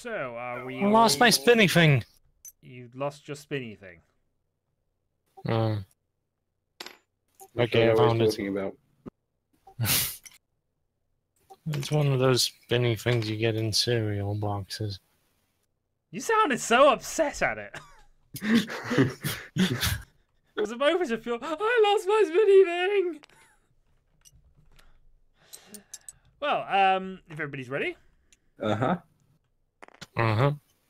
So, are we... I lost my spinny thing. You lost your spinny thing. Okay, I found it. About. It's one of those spinny things you get in cereal boxes. You sounded so upset at it. It was a moment of pure, I lost my spinny thing! Well, if everybody's ready.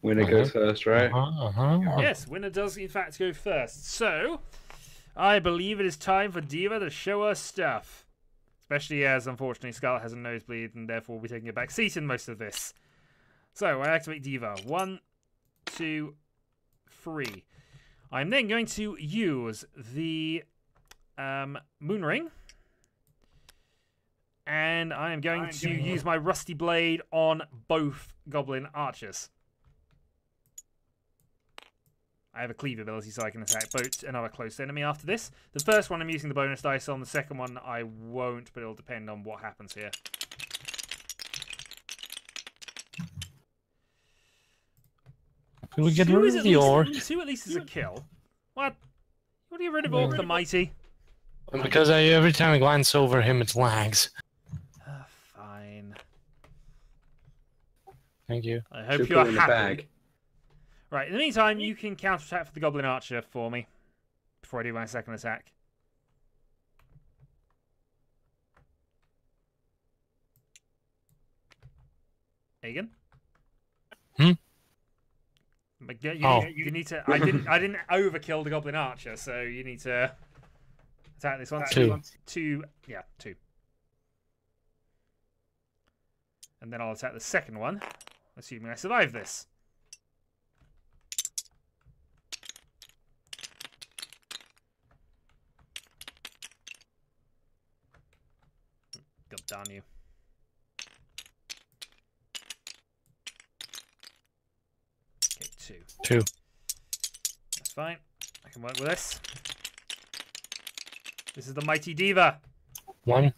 Winner goes first, right? Yes, winner does in fact go first. So, I believe it is time for D.Va to show us stuff. Especially as, unfortunately, Scarlet has a nosebleed and therefore will be taking a back seat in most of this. So, I activate D.Va. 1, 2, 3. I'm then going to use the Moon Ring. And I am going to use my Rusty Blade on both Goblin Archers. I have a Cleave ability, so I can attack both another close enemy after this. The first one I'm using the bonus dice on. The second one I won't, but it'll depend on what happens here. Can we get rid of the Orc? Two at least is a kill. What? What are you rid of Orc the Mighty? Because every time I glance over him, it lags. Fine. Thank you. I hope you are happy. Right, in the meantime, you can counterattack for the Goblin Archer for me. Before I do my second attack. Aegon? You need to. I didn't overkill the Goblin Archer, so you need to attack this one. Two. And then I'll attack the second one, assuming I survive this. God damn you. Okay, two. That's fine. I can work with this. This is the mighty D.Va. 1.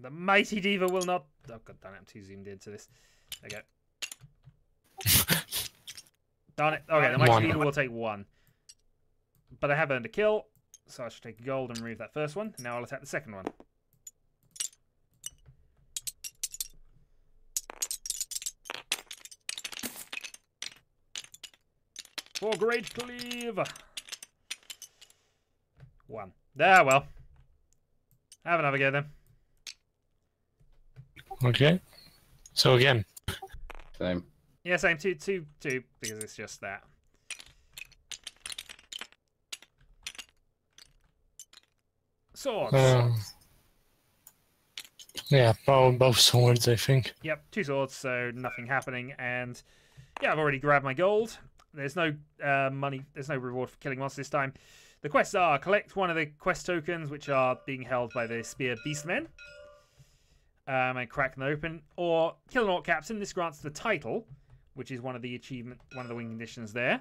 The mighty D.Va will not... Oh, god damn it, I'm too zoomed into this. There we go. Darn it. Okay, the mighty D.Va will take 1. But I have earned a kill, so I should take gold and remove that first one. Now I'll attack the second one. For great Cleave! 1. There, well. Have another go then. Okay. So again. Same. Yeah, same. 2, 2, 2, because it's just that. Swords. Yeah, both swords, I think. Yep, 2 swords, so nothing happening. And yeah, I've already grabbed my gold. There's no money. There's no reward for killing monsters this time. The quests are collect one of the quest tokens, which are being held by the Spear Beastmen, and crack them open, or kill an Orc Captain. This grants the title, which is one of the achievement, one of the win conditions there,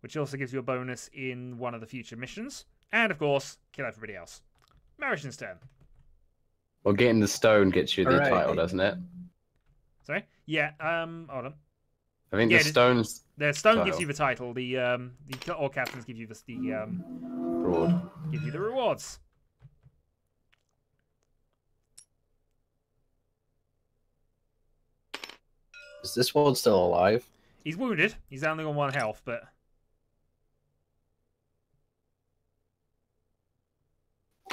which also gives you a bonus in one of the future missions. And of course, kill everybody else. Maristan's turn. Well, getting the stone gets you the title, doesn't it? Sorry. Yeah. Hold on. I think the stones. The stone title gives you the title. The Orc Captains give you the reward. Give you the rewards. Is this one still alive? He's wounded. He's only on 1 health, but.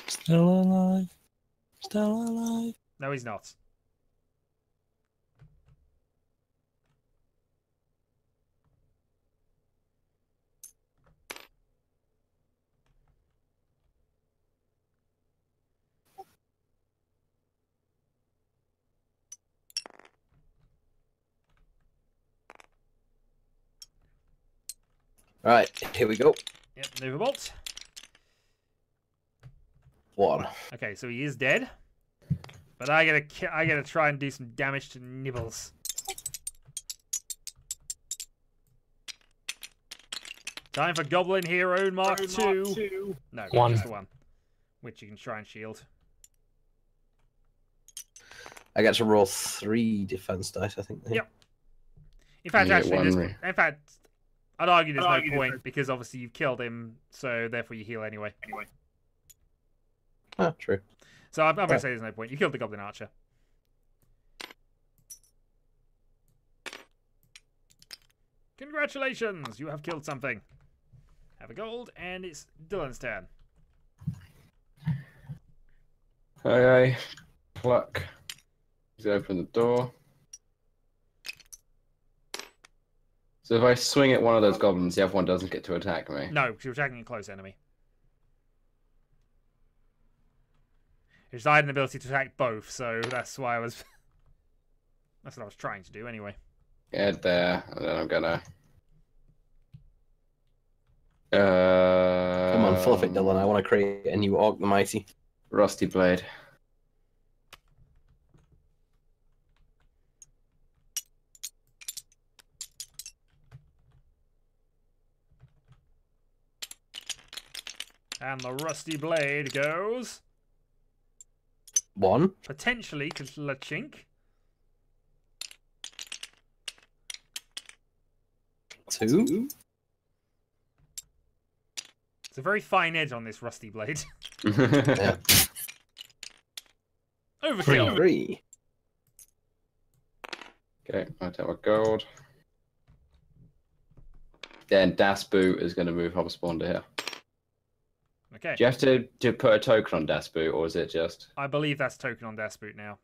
Still alive. Still alive. No, he's not. Alright, here we go. Yep, Nova Bolt. 1. Okay, so he is dead. But I gotta try and do some damage to Nibbles. Time for Goblin Hero Mark 2. No, just the 1. Which you can try and shield. I get to roll 3 defense dice, I think. Yep. In fact, I'd argue there's no point because obviously you've killed him, so therefore you heal anyway. Ah, true. So I'm going to say there's no point. You killed the Goblin Archer. Congratulations! You have killed something. Have a gold, and it's Dylan's turn. Okay. Pluck. He's opened the door. So if I swing at one of those goblins, the other one doesn't get to attack me? No, because you're attacking a close enemy. It's I had an ability to attack both, so that's why I was... that's what I was trying to do, anyway. Get there, and then I'm gonna... Come on, fluff it, Dylan. I want to create a new Orc the Mighty. Rusty Blade. And the Rusty Blade goes... 1. Potentially to Lachink. 2. It's a very fine edge on this Rusty Blade. Yeah. Overkill. 3. Okay, I take my gold. Then Das Boot is going to move Hobspawn to here. Okay. Do you have to put a token on Das Boot, or is it just... I believe that's token on Das Boot now.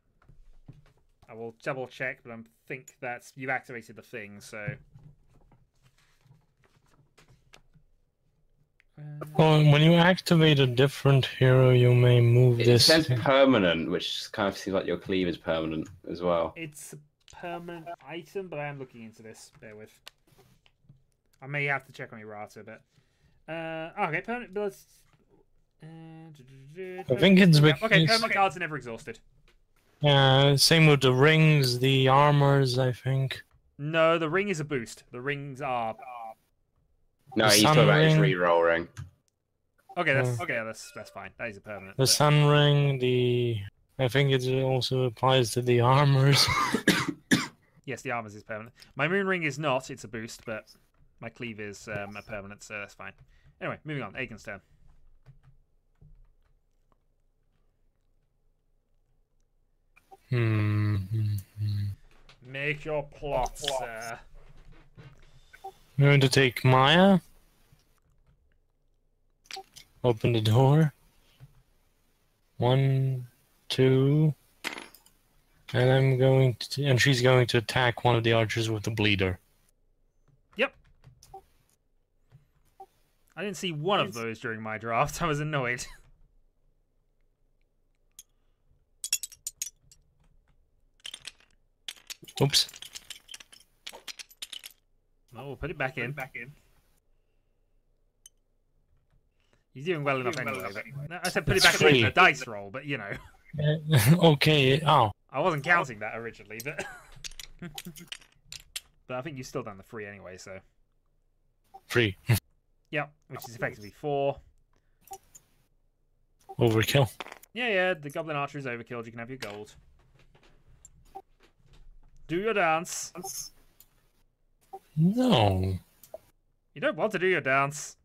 I will double check, but I think that's... You've activated the thing, so... Well, when you activate a different hero, you may move this... It says permanent, which kind of seems like your cleave is permanent as well. It's a permanent item, but I am looking into this. Bear with. I may have to check on Errata a bit. Okay, permanent ability... I think it's because... Okay, permanent cards are never exhausted. Yeah, same with the rings, the armors, I think. No, the ring is a boost. The rings are... No, he's talking about his reroll ring. Okay, that's fine. That is a permanent. The Sun Ring, the... I think it also applies to the armors. Yes, the armors is permanent. My Moon Ring is not, it's a boost, but my Cleave is a permanent, so that's fine. Anyway, moving on. Aegon's turn. Make your plot, sir. I'm going to take Maya. Open the door. 1, 2. And I'm going to... And she's going to attack one of the archers with the bleeder. Yep. I didn't see one of those during my draft. I was annoyed. Oops. Oh, we'll put it back in. You're doing well enough anyway. No, I said put it back in for a dice roll, but you know. Okay. Oh. I wasn't counting that originally, but but I think you've still done the 3 anyway, so. 3. Yeah, which is effectively 4. Overkill. Yeah. The Goblin Archer is overkilled. You can have your gold. Do your dance. No. You don't want to do your dance.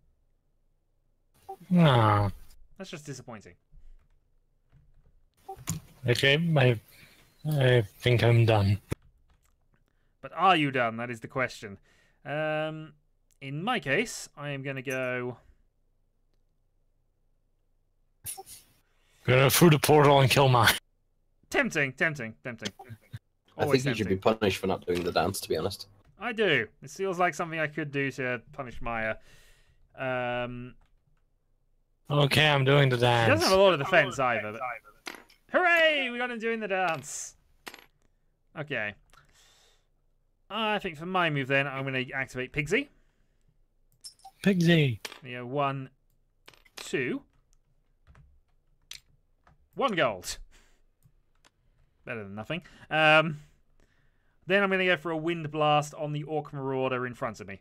Nah. That's just disappointing. Okay, I think I'm done. But are you done? That is the question. In my case, I am going to go... Going to through the portal and kill mine. Tempting. Always I think tempting. You should be punished for not doing the dance, to be honest. I do. It feels like something I could do to punish Maya. Okay, I'm doing the dance. She doesn't have a lot of defense either. But... Hooray! We got him doing the dance. Okay. I think for my move then, I'm going to activate Pigsy. Yeah, 1, 2. 1 gold. Better than nothing. Then I'm going to go for a Wind Blast on the Orc Marauder in front of me.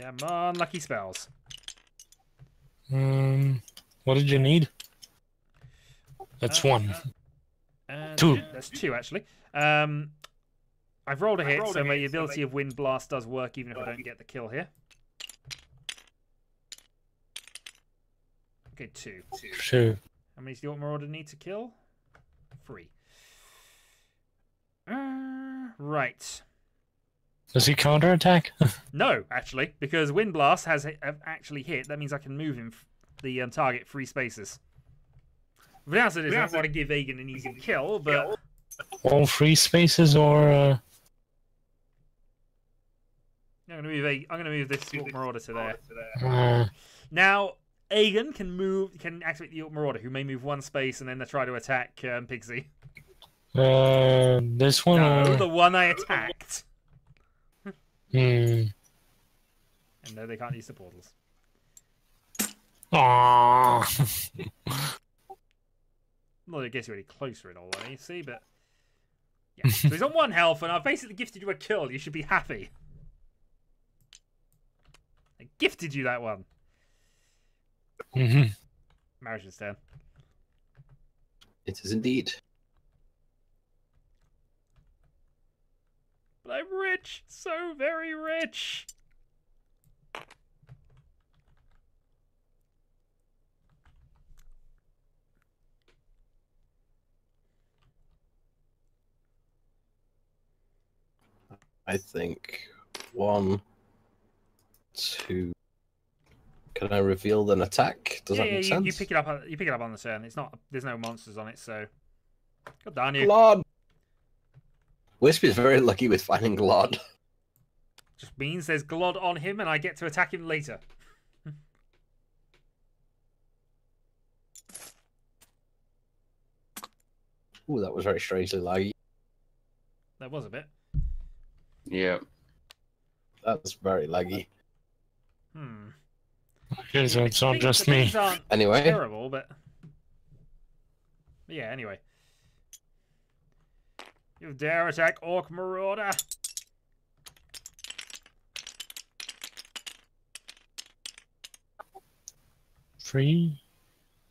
Okay, Come on, lucky spells. What did you need? That's one. Two. That's two, actually. I've rolled a hit, so my ability of Wind Blast does work, even if I don't get the kill here. Okay, two. Sure. How many does the Orc Marauder need to kill? 3. Right. Does he counterattack? No, actually, because Wind Blast has actually hit. That means I can move him, the target, 3 spaces. Vanessa doesn't want to give Aegon an easy kill, but... All 3 spaces, or... I'm going to move, this Orc Marauder to there. Now, Aegon can move, can activate the Orc Marauder, who may move 1 space, and then they try to attack Pigsy. This one? No, the one I attacked. And no, they can't use the portals. Aww. Well, I guess you're really closer in all that, you see, but... Yeah. So he's on 1 health, and I've basically gifted you a kill. You should be happy. I gifted you that one. Marriage's turn. It is indeed. But I'm rich. So very rich. I think 1, 2. Can I reveal an attack? Does that make sense? You pick it up. You pick it up on the turn. It's not. There's no monsters on it, so. God darn you! Glad. Wisp is very lucky with finding Glad. Just means there's Glad on him, and I get to attack him later. Ooh, that was very strangely laggy. That was a bit. Yeah, that's very laggy. Okay, so it's not just me. Anyway, terrible, but yeah. Anyway, you dare attack Orc Marauder? Three,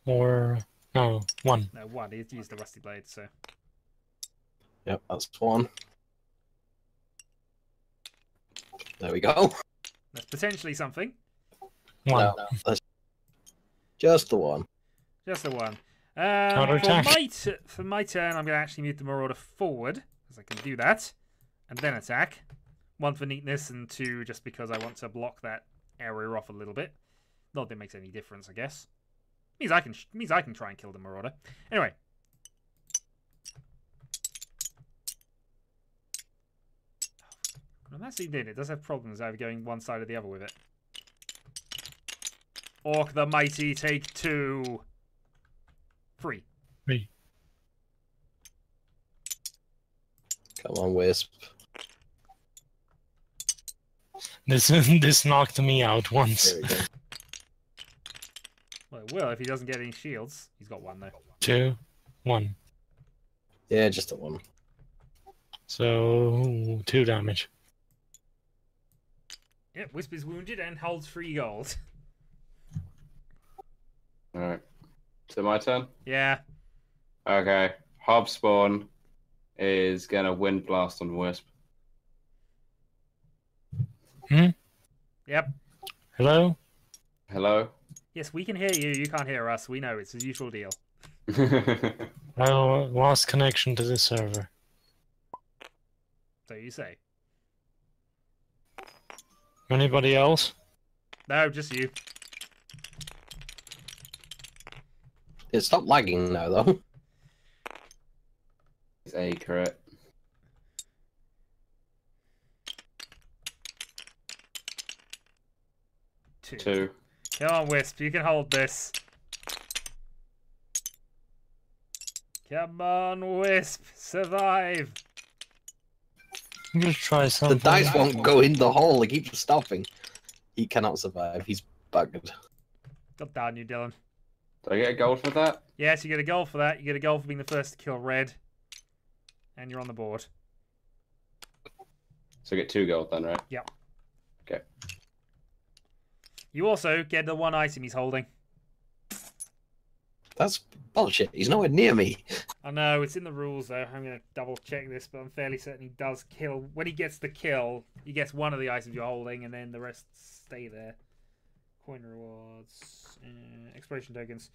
or no, 1. No, 1. He used the Rusty Blade, so. Yep, that's 1. There we go. That's potentially something. No, that's just the 1. Just the 1. For my turn, I'm going to actually move the Marauder forward, because I can do that, and then attack. 1 for neatness, and 2 just because I want to block that area off a little bit. Not that it makes any difference, I guess. Means I can try and kill the Marauder. Anyway. And that's even it. It does have problems over going one side or the other with it. Orc the Mighty, take 2. 3. 3. Come on, Wisp. This knocked me out once. There we go. Well, it will if he doesn't get any shields. He's got 1 though. 2, 1. Yeah, just a 1. So 2 damage. Yep, Wisp is wounded and holds 3 gold. Alright. Is it my turn? Yeah. Okay. Hobspawn is going to Wind Blast on Wisp. Yep. Hello? Hello? Yes, we can hear you. You can't hear us. We know. It's the usual deal. I lost connection to this server. So you say. Anybody else? No, just you. It's not lagging now, though. It's a crit. Two. Come on, Wisp, you can hold this. Come on, Wisp, survive. Just try something. The dice won't go in the hole. He keeps stopping. He cannot survive. He's buggered. God damn you, Dylan. Do I get a gold for that? Yes, you get a gold for that. You get a gold for being the first to kill red. And you're on the board. So I get 2 gold then, right? Yep. Okay. You also get the one item he's holding. That's bullshit. He's nowhere near me. I know. It's in the rules, though. I'm going to double-check this, but I'm fairly certain he does kill. When he gets the kill, he gets one of the items you're holding, and then the rest stay there. Coin rewards. Exploration tokens.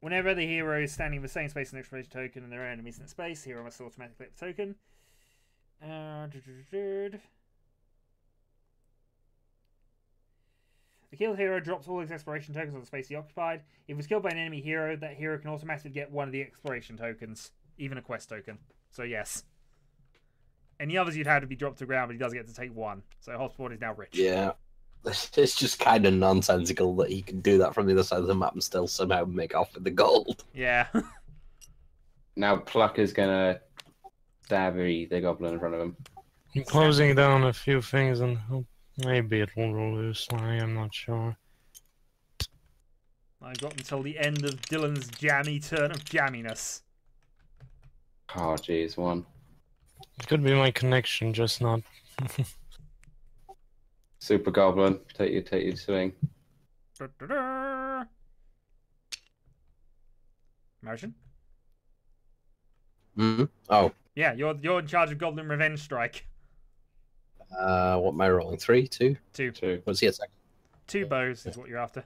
Whenever the hero is standing in the same space as an exploration token and their enemy is in that space, the hero must automatically click the token. The killed hero drops all his exploration tokens on the space he occupied. If it was killed by an enemy hero, that hero can automatically get one of the exploration tokens, even a quest token. So yes. Any others you'd have to be dropped to the ground, but he does get to take one. So Hobspawn is now rich. Yeah. It's just kind of nonsensical that he can do that from the other side of the map and still somehow make off with the gold. Yeah. Now Pluck is going to stabby the goblin in front of him. I'm closing down a few things and maybe it will release. I'm not sure. I got until the end of Dylan's jammy turn of jamminess. Oh, jeez, one. It could be my connection, just not. Super Goblin, take your swing. Martian? Mm-hmm. Oh. Yeah, you're in charge of Goblin Revenge Strike. What am I rolling? Three? Two? Two. Two. What's the attack? Two bows is what you're after.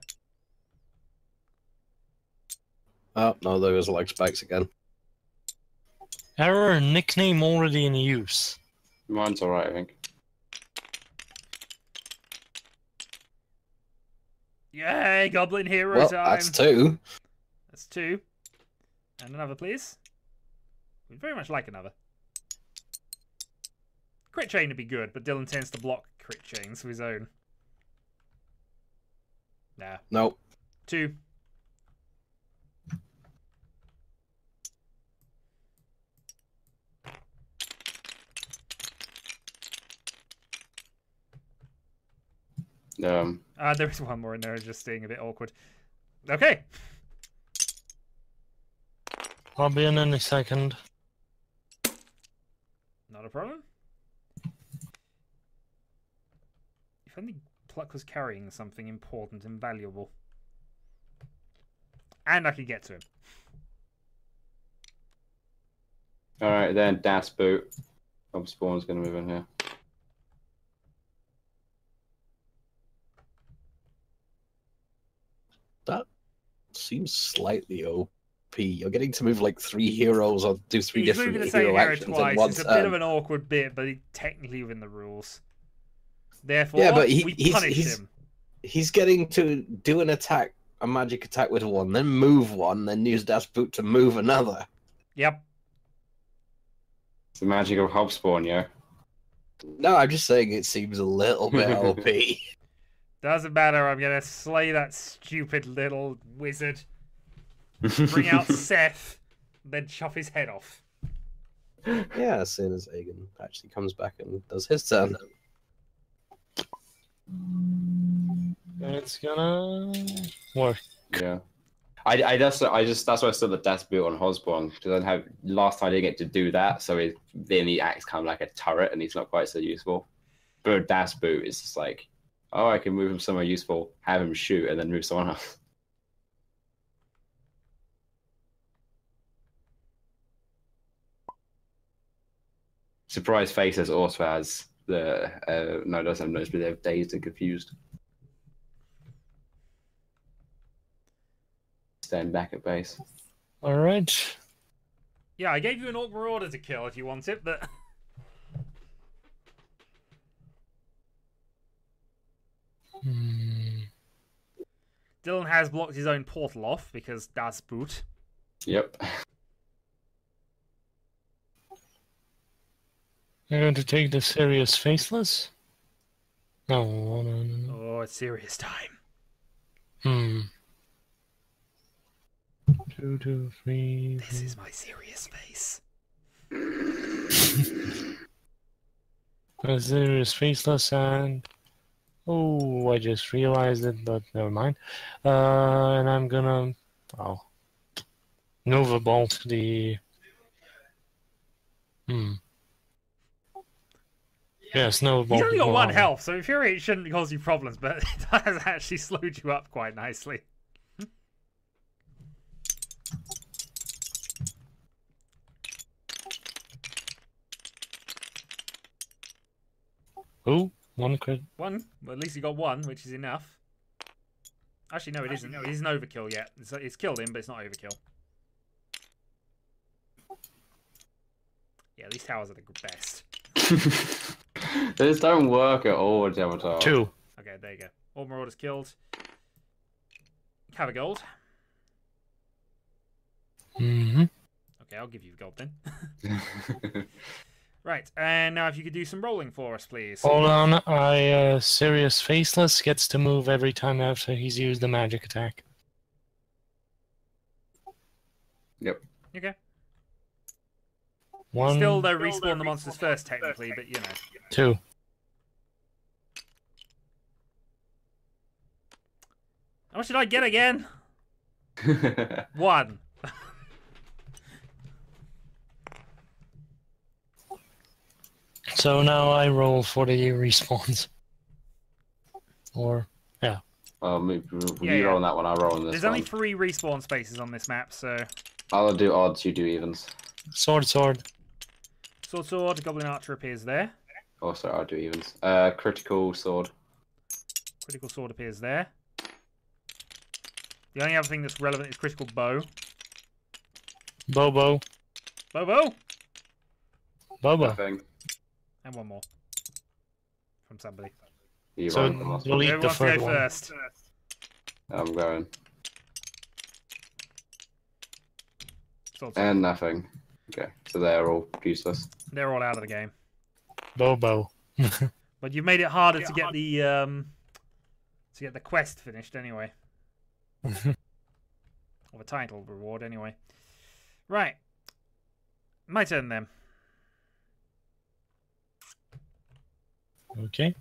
Oh, no, there was leg spikes again. Error, nickname already in use. Mine's alright, I think. Yay, Goblin Hero time! That's two. That's two. And another, please. We'd very much like another. Crit chain would be good, but Dylan tends to block crit chains of his own. Nah. Nope. Two. There is one more in there, just being a bit awkward. Okay. I'll be in any second. Not a problem. If only Pluck was carrying something important and valuable. And I could get to him. Alright then, Das Boot. Hobspawn's going to move in here. That seems slightly OP. You're getting to move like three heroes or do three different hero actions twice. It's a bit of an awkward bit, but he technically within the rules. Therefore, yeah, but we punish him. He's getting to do an attack, a magic attack with one, then move one, then use Das Boot to move another. Yep. It's the magic of Hobspawn, yeah. No, I'm just saying it seems a little bit OP. Doesn't matter, I'm going to slay that stupid little wizard. Bring out Seth, then chop his head off. Yeah, as soon as Aegon actually comes back and does his turn. It's gonna work. Yeah. I just that's why I saw the Das Boot on Hobspawn, because last time I didn't get to do that, so then he acts kind of like a turret and he's not quite so useful. But Das Boot is just like, oh, I can move him somewhere useful, have him shoot, and then move someone else. Surprise Faceless also has the... no, it doesn't have noticed, but they're dazed and confused. Stand back at base. Alright. Yeah, I gave you an Orc Marauder to kill if you want it, but... Dylan has blocked his own portal off because Das Boot. Yep. You're going to take the Serious Faceless? No. Oh, it's serious time. 2, 3. This is my serious face. The Serious Faceless and... Oh, I just realized it, but never mind. And I'm gonna... Oh. Nova Bolt the... Yeah, snowball. He's only got one health, so Infuriate shouldn't cause you problems, but it has actually slowed you up quite nicely. Oh, one crit. One. Well, at least he got one, which is enough. Actually, no, it isn't. It isn't overkill yet. It's killed him, but it's not overkill. Yeah, these towers are the best. These don't work at all, Javatar. Two. Okay, there you go. Orc Marauder's killed. Have a gold. Mm-hmm. Okay, I'll give you gold then. Right, and now if you could do some rolling for us, please. Hold on, Serious Faceless gets to move every time after he's used a magic attack. Yep. Okay. One. Still, though, respawn the monsters first, technically, but you know. Two. How much did I get again? One. So now I roll for the respawns. Or, yeah. You roll on that one, I roll on this. There's only three respawn spaces on this map, so. I'll do odds, you do evens. Sword. Goblin Archer appears there. Oh, sorry, I'll do evens. Critical sword. Critical sword appears there. The only other thing that's relevant is critical bow. Bobo. And one more from somebody. So we'll eat the third one. First. I'm going. And nothing. Okay, so they're all useless. They're all out of the game. Bobo. But you've made it harder to get the quest finished anyway. Or a title reward anyway. Right, my turn then. Okay.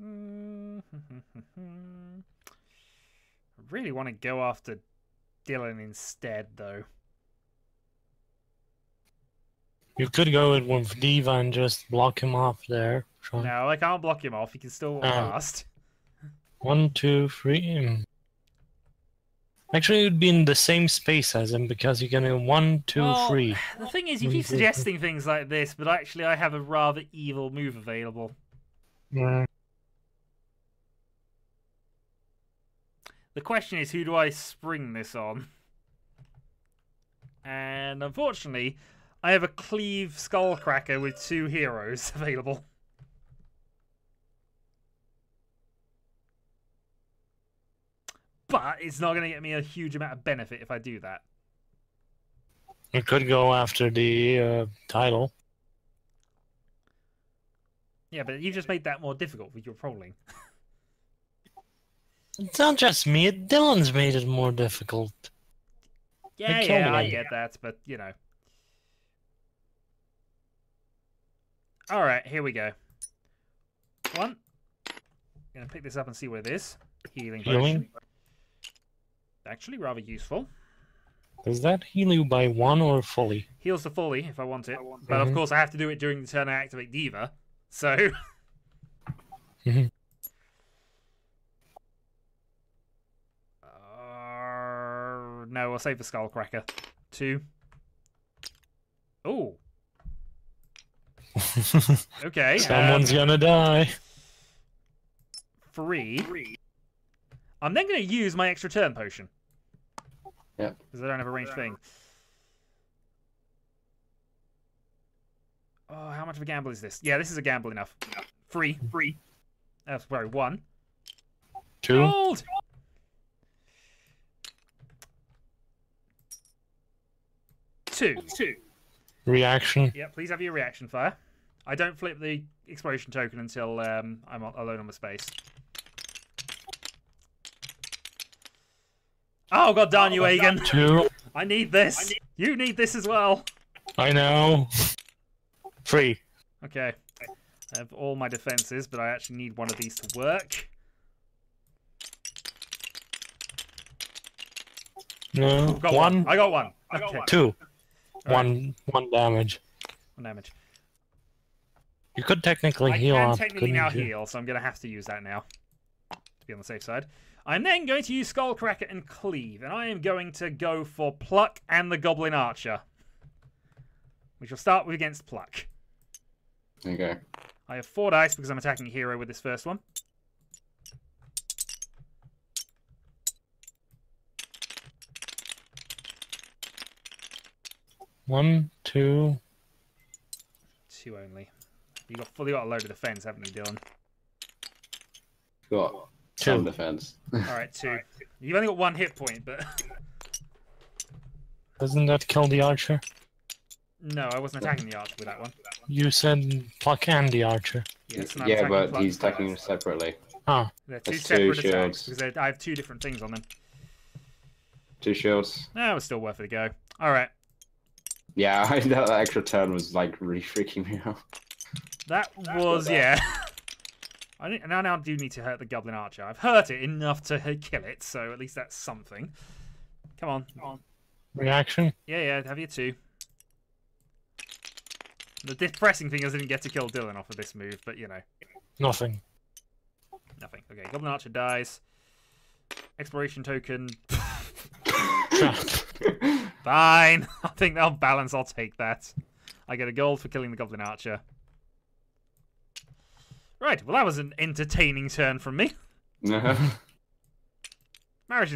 I really want to go after Dylan instead, though. You could go with D.Va and just block him off there. Sean. No, I can't block him off. He can still walk past. 1, 2, 3. Actually, it would be in the same space as him because you're going to 1, 2, 3. The thing is, you keep suggesting things like this, but actually, I have a rather evil move available. Yeah. The question is, who do I spring this on? And unfortunately, I have a Cleave Skullcracker with 2 heroes available. But it's not going to get me a huge amount of benefit if I do that. It could go after the title. Yeah, but you just made that more difficult with your rolling. It's not just me. Dylan's made it more difficult. Yeah, I get that, but, you know. All right, here we go. One. I'm going to pick this up and see what it is. Healing. Actually rather useful. Does that heal you by 1 or fully? Heals the fully if I want it. But of course I have to do it during the turn I activate D.Va. So no, I'll save the Skullcracker. 2. Oh. Okay. Someone's gonna die. 3. I'm then gonna use my extra turn potion. Yeah. Because I don't have a ranged thing. Oh, how much of a gamble is this? Yeah, this is a gamble enough. 3. That's 1. 2. Gold! Two. Reaction. Yeah, please have your reaction fire. I don't flip the explosion token until I'm alone on the space. Oh, god darn you, Aegon. 2. I need this. You need this as well. I know. 3. Okay. I have all my defenses, but I actually need one of these to work. No. I got one. 2. One damage. One damage. You could technically heal. I can technically now heal, so I'm going to have to use that now to be on the safe side. I'm then going to use Skullcracker and Cleave, and I am going to go for Pluck and the Goblin Archer. We shall start with against Pluck. Okay. I have 4 dice because I'm attacking Hero with this first one. One, two. Two only. You got fully got a load of defense, haven't you, Dylan? Got some defense. Alright, 2. Right. You've only got 1 hit point, but... Doesn't that kill the archer? No, I wasn't attacking the archer with that one. You said Pluck and the archer. Yes, and yeah, but he's attacking them separately. Oh. They're two separate attacks, because I have 2 different things on them. 2 shields. That was still worth it a go. Alright. Yeah, I know that extra turn was like really freaking me out. That was, yeah. Now I do need to hurt the Goblin Archer. I've hurt it enough to kill it, so at least that's something. Come on. Come on. Reaction? Yeah, yeah, have your 2. The depressing thing is I didn't get to kill Dylan off of this move, but you know. Nothing. Nothing. Okay, Goblin Archer dies. Exploration token. Fine. I think that'll balance. I'll take that. I get a gold for killing the Goblin Archer. Right. Well, that was an entertaining turn from me. Maristan's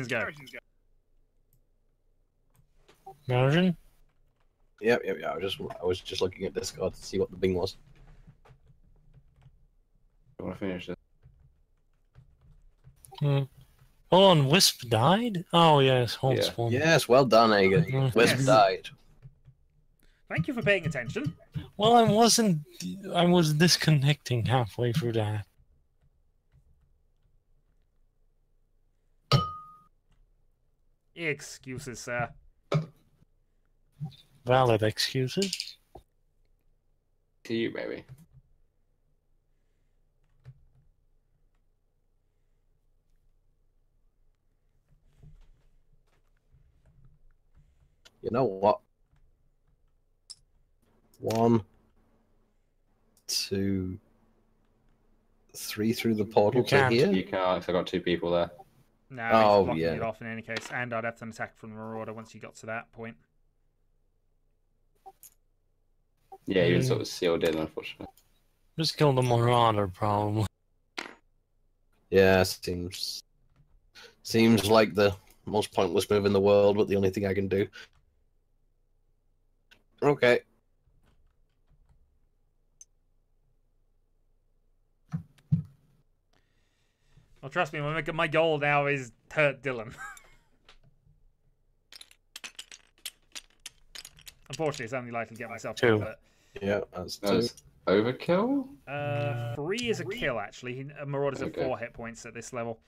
go. Maristan? Yep. I was just looking at this card to see what the bing was. I want to finish this. Hold on, Wisp died? Oh yes, Hobspawn. Yeah. Yes, well done, Aegon. Wisp died. Thank you for paying attention. Well, I wasn't. I was disconnecting halfway through that. Excuses, sir. Valid excuses. To you, baby. You know what? 1, 2, 3 through the portal to here. You can't, because I got 2 people there. No, oh, blocking it off in any case, and I'd have to attack from the Marauder once you got to that point. Yeah, you were sort of sealed in, unfortunately. Just kill the Marauder, probably. Yeah, seems like the most pointless move in the world, but the only thing I can do. Okay. Well, trust me, my goal now is hurt Dylan. Unfortunately, it's only likely to get myself 2. But... yeah, that's overkill? 3 is a kill, actually. Marauders have 4 hit points at this level.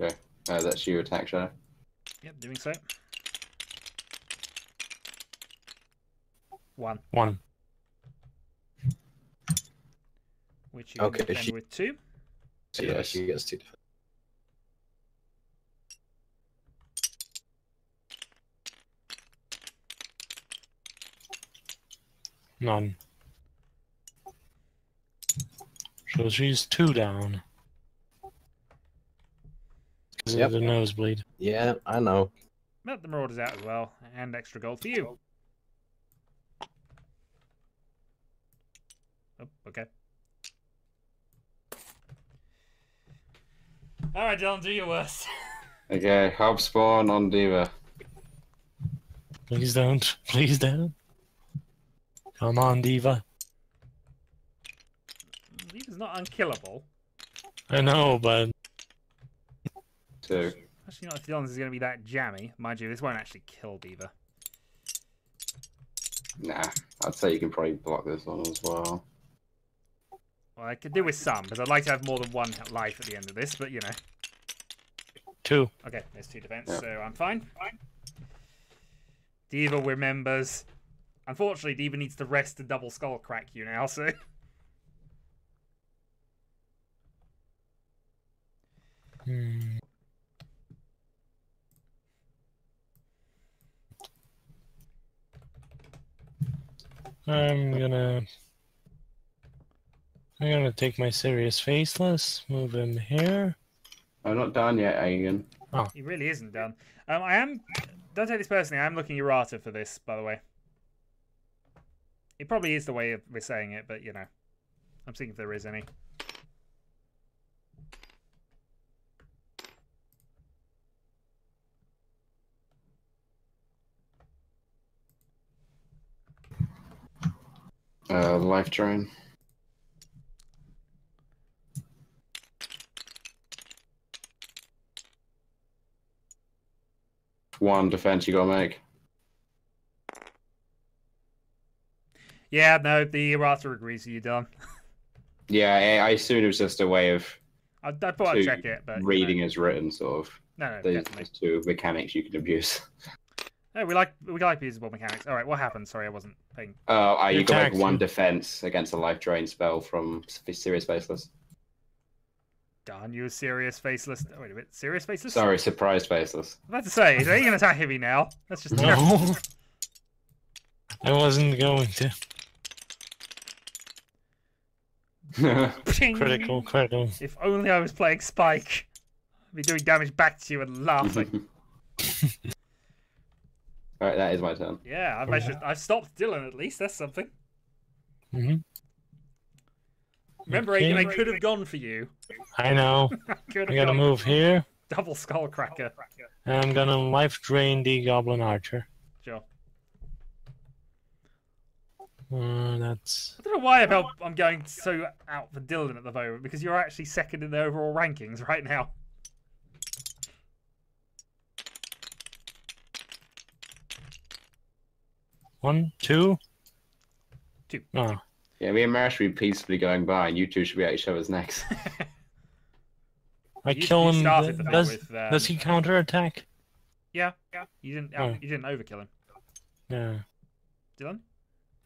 Okay. That's your attack, Shadow. Yep, doing so. 1. Which you can defend with 2. So yeah, she gets 2 defense. None. So she's 2 down. Yep. The nosebleed. Yeah, I know. Let the Marauders out as well, and extra gold for you. Oh, okay. All right, Dylan, do your worst. Okay, Hobspawn on D.Va. Please don't. Please don't. Come on, D.Va. D.Va's not unkillable. I know, but... 2. Actually, not if Dylan's is going to be that jammy. Mind you, this won't actually kill D.Va. Nah, I'd say you can probably block this one as well. Well, I could do with some, because I'd like to have more than 1 life at the end of this, but you know. 2. Okay, there's 2 defense, so I'm fine. D.Va remembers. Unfortunately, D.Va needs to rest to double skull crack you now, so... I'm gonna take my Serious Faceless, move him here. I'm not done yet, Aegon. Oh. He really isn't done. Don't take this personally, I am looking errata for this, by the way. It probably is the way we're saying it, but, you know. I'm seeing if there is any. Life Drain. One defense you gotta make. Yeah, no, the errata agrees with you, Don. Yeah, I assume it was just a way of. I thought I'd check it, but reading is written, sort of. No, there's two mechanics you can abuse. No, we like usable mechanics. All right, what happened? Sorry, I wasn't paying. Oh, you got like one defense against a Life Drain spell from Serious Faceless. Darn you, Serious Faceless. Oh, wait a minute, Serious Faceless. Sorry, Surprise Faceless. I'm about to say, are you gonna attack me now? That's just no. I wasn't going to. Critical. If only I was playing Spike, I'd be doing damage back to you and laughing. All right, that is my turn. Yeah, I've stopped Dylan at least. That's something. Mm-hmm. Remember, okay. Aegon, I could have gone for you. I know. I'm gonna move here. Double Skullcracker. And I'm gonna Life Drain the Goblin Archer. Sure. I don't know why I'm going so out for Dylan at the moment, because you're actually second in the overall rankings right now. Two. Oh. Yeah, me and Marash should be peacefully going by, and you two should be at each other's necks. I kill him. Does he counterattack? Yeah. You didn't overkill him. Yeah. Dylan.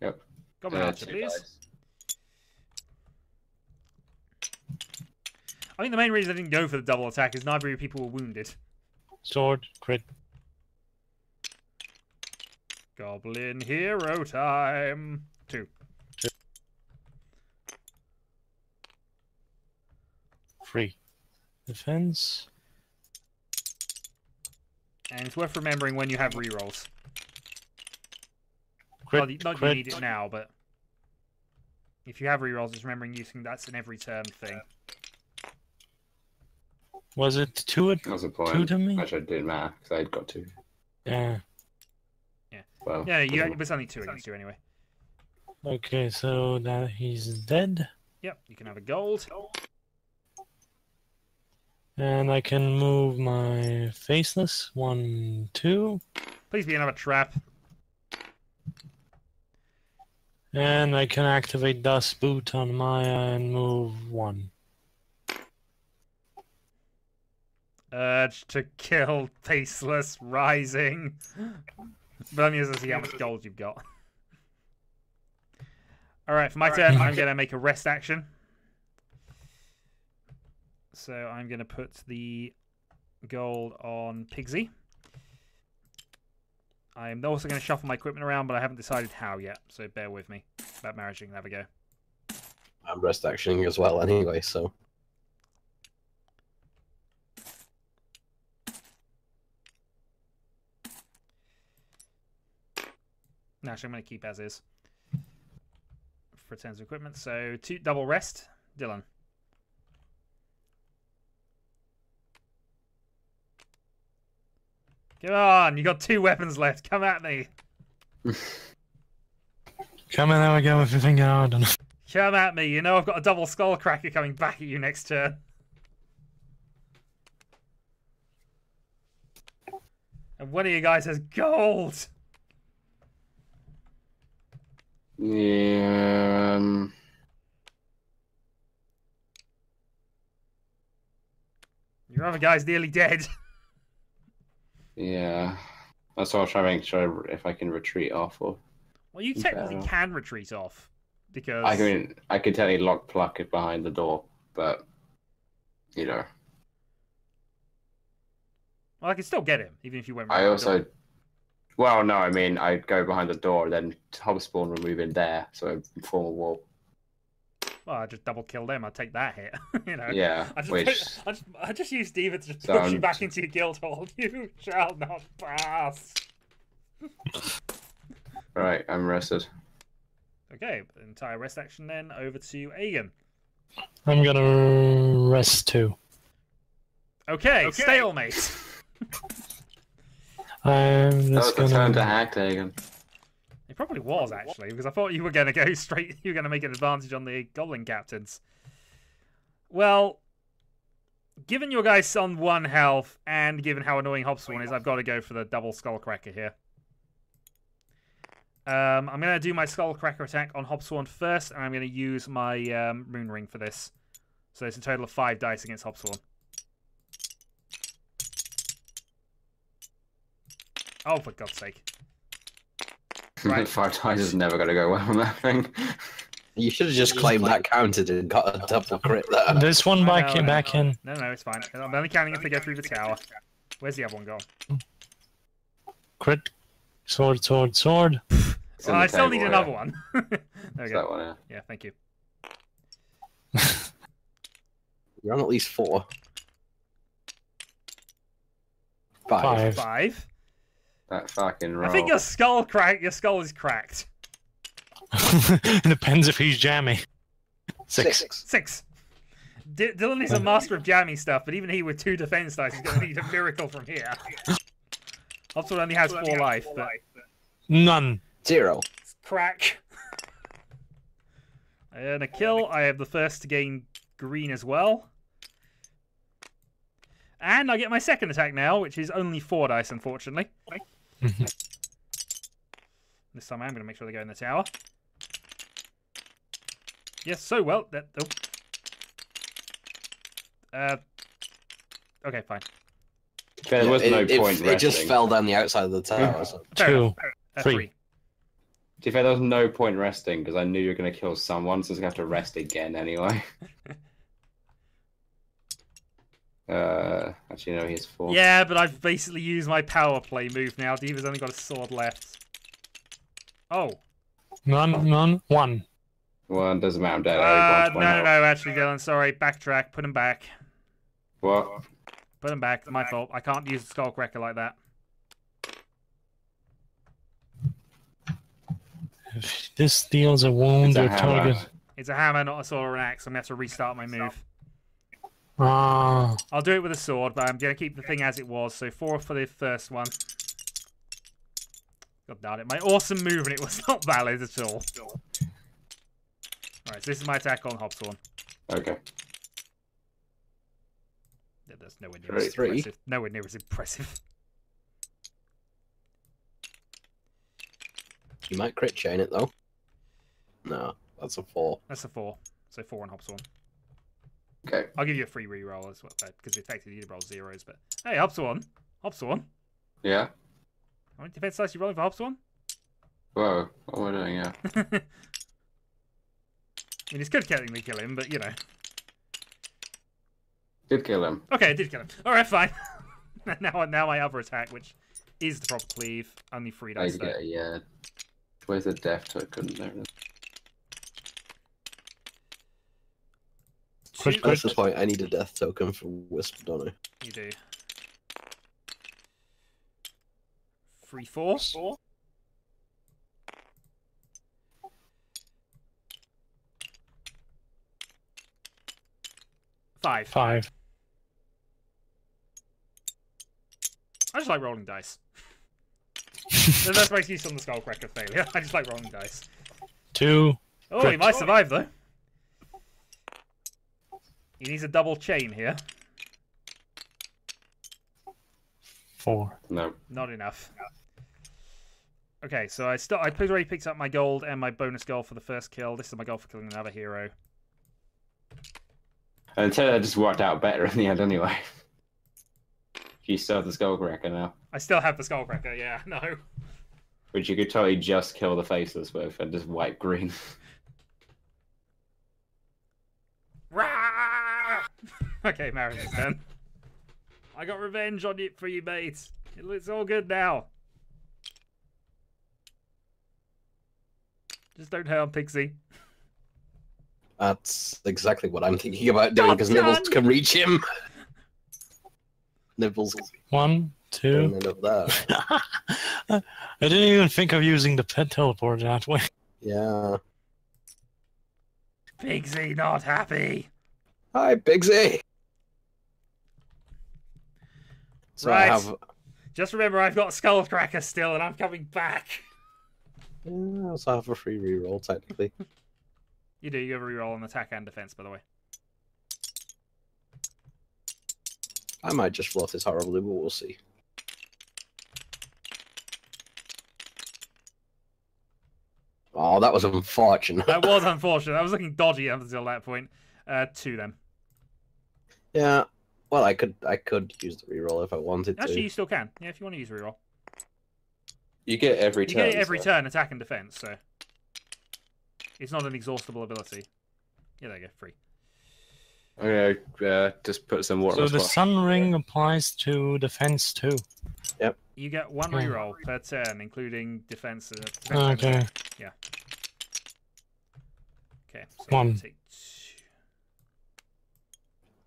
Yep. Goblin Archer, please. Guys. I think the main reason I didn't go for the double attack is neither of your people were wounded. Sword, crit. Goblin Hero time. Two. 3. Defense. And it's worth remembering when you have rerolls. Not you need it now, but if you have rerolls, just remembering using that's an every turn thing. Was it 2? That was a point. 2 to me? Actually, it didn't matter because I'd got 2. Yeah. Well, yeah, it was only 2 against you anyway. Okay, so now he's dead. Yep, you can have a gold. And I can move my Faceless. 1, 2. Please be another trap. And I can activate Das Boot on Maya and move 1. Urge to kill Faceless Rising. But I'm using to see how much gold you've got. Alright, for my turn, I'm going to make a rest action. So I'm going to put the gold on Pigsy. I'm also going to shuffle my equipment around, but I haven't decided how yet, so bear with me. About marriage, you can have a go. I'm rest actioning as well anyway, so... No, actually, I'm going to keep as is. For terms of equipment, so 2 double rest. Dylan. Come on, you got 2 weapons left. Come at me. Come and have a go if you think I don't know. Come at me. You know I've got a double Skullcracker coming back at you next turn. And one of you guys has gold. Yeah. Your other guy's nearly dead. Yeah, that's what I'll try to make sure if I can retreat off or. Well, you technically can retreat off because I could tell you lock Pluck it behind the door, but you know. Well, I could still get him even if you went. Right I also, door. Well, no, I mean, I'd go behind the door, then Hobspawn will move in there, so form a wall. Well, I just double kill them. I take that hit. You know. Yeah. I just use D.Va to just push you back into your guild hall. You shall not pass. Right, I'm rested. Okay, entire rest action then. Over to Aegon. I'm gonna rest too. Okay. Stalemate. I'm just gonna... time to act, Aegon. It probably was actually, because I thought you were going to go straight. You were going to make an advantage on the Goblin Captains. Well, given your guys on 1 health, and given how annoying Hobspawn is, I've got to go for the double Skullcracker here. I'm going to do my Skullcracker attack on Hobspawn first, and I'm going to use my Moon Ring for this. So it's a total of 5 dice against Hobspawn. Oh, for God's sake. Right. 5 times is never going to go well on that thing. You should have just claimed that counted and got a double crit there. This one back in. No, it's fine. I'm only counting if they go through the tower. Where's the other one gone? Crit. Sword. Well, I still need another one. There we go. That one, yeah, thank you. You're on at least 4. 5. 5. That fucking roll. I think your skull is cracked. It depends if he's jammy. 6. Dylan is a master of jammy stuff, but even he with 2 defense dice is going to need a miracle from here. Hobspawn only has 4 life, but... None. 0. It's crack. And a kill. I have the first to gain green as well. And I get my second attack now, which is only 4 dice, unfortunately. This time I am going to make sure they go in the tower. Yes, so well. That, okay, fine. There was no point resting. It just fell down the outside of the tower. So. 2, 3. To be fair, there was no point resting, because I knew you were going to kill someone, so I was going to have to rest again anyway. Actually, no, he has 4. Yeah, but I've basically used my power play move now. D.Va's only got a sword left. Oh. None. 1 doesn't matter. I'm dead. No, actually, Dylan, sorry. Backtrack. Put him back. What? Put him back. My fault. I can't use the Skullcracker like that. If this deals a wound or target. It's a hammer, not a sword or an axe. I'm going to have to restart my move. Oh. I'll do it with a sword, but I'm going to keep the thing as it was. So 4 for the first one. God darn it. My awesome move, and it was not valid at all. Alright, so this is my attack on Hobspawn. Okay. Yeah, that's nowhere near as impressive. You might crit chain it, though. No, that's a 4. That's a 4. So 4 on Hobspawn. Okay. I'll give you a free reroll as well, because effectively you roll 0s. But hey, Hobspawn. Yeah. How many defense dice you rolling for Hobspawn? Whoa, what am I doing? Yeah. I mean, it's good technically kill him, but you know. Did kill him. Okay, I did kill him. All right, fine. now my other attack, which is the proper cleave, only 3 dice. Yeah. Where's the death to it? Couldn't notice. At this point, I need a death token for Wisp, don't I? You do. 3, 4. 4. Five. I just like rolling dice. That's my excuse on the Skullcracker failure. I just like rolling dice. 2. Oh, he might survive though. He needs a double chain here. 4. No. Not enough. Okay, so I already picked up my gold and my bonus gold for the first kill. This is my goal for killing another hero. And so that just worked out better in the end anyway. You still have the Skullcracker now. I still have the Skullcracker, yeah, no. Which you could totally just kill the faceless with and just wipe green. Okay, Maristan. I got revenge on it for you, mate. It's all good now. Just don't harm Pixie. That's exactly what I'm thinking about doing, because Nibbles can reach him. Nibbles. 1, 2. I didn't even think of using the pet teleport that way. Yeah. Pigsy not happy. Hi, Pigsy. So right. Just remember, I've got Skullcracker still, and I'm coming back. Yeah, so I have a free reroll, technically. You do. You have a reroll on attack and defense, by the way. I might just fluff this horribly, but we'll see. Oh, that was unfortunate. That was unfortunate. I was looking dodgy up until that point. 2 then. Yeah. Well, I could use the reroll if I wanted to. Actually, you still can. Yeah, if you want to use reroll. You get every turn. You get every turn, attack and defense, so... It's not an exhaustible ability. Yeah, there you go. Free. Okay, just put some water on the spot. Sun Ring applies to defense too. Yep. You get 1 reroll per turn, including defense. Okay. Yeah. Okay. So 1. Take 2.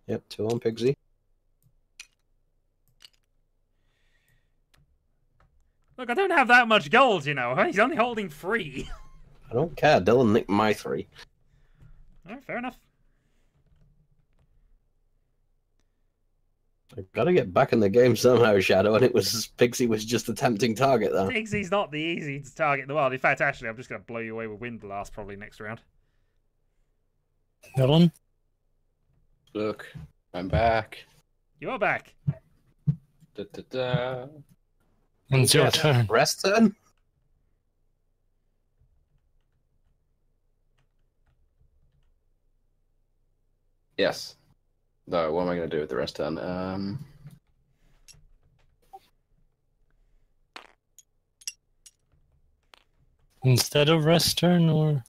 Yep, 2 on Pigsy. Look, I don't have that much gold, you know. He's only holding 3. I don't care. Dylan nicked my 3. Alright, fair enough. I've got to get back in the game somehow, Shadow, and it was Pixie was just a tempting target there. Pixie's not the easiest target in the world. In fact, actually, I'm just going to blow you away with Wind Blast probably next round. Dylan? Look, I'm back. You are back. Da, da, da. It's your turn. Rest turn? Yes. No, what am I going to do with the rest turn? Instead of rest turn, or?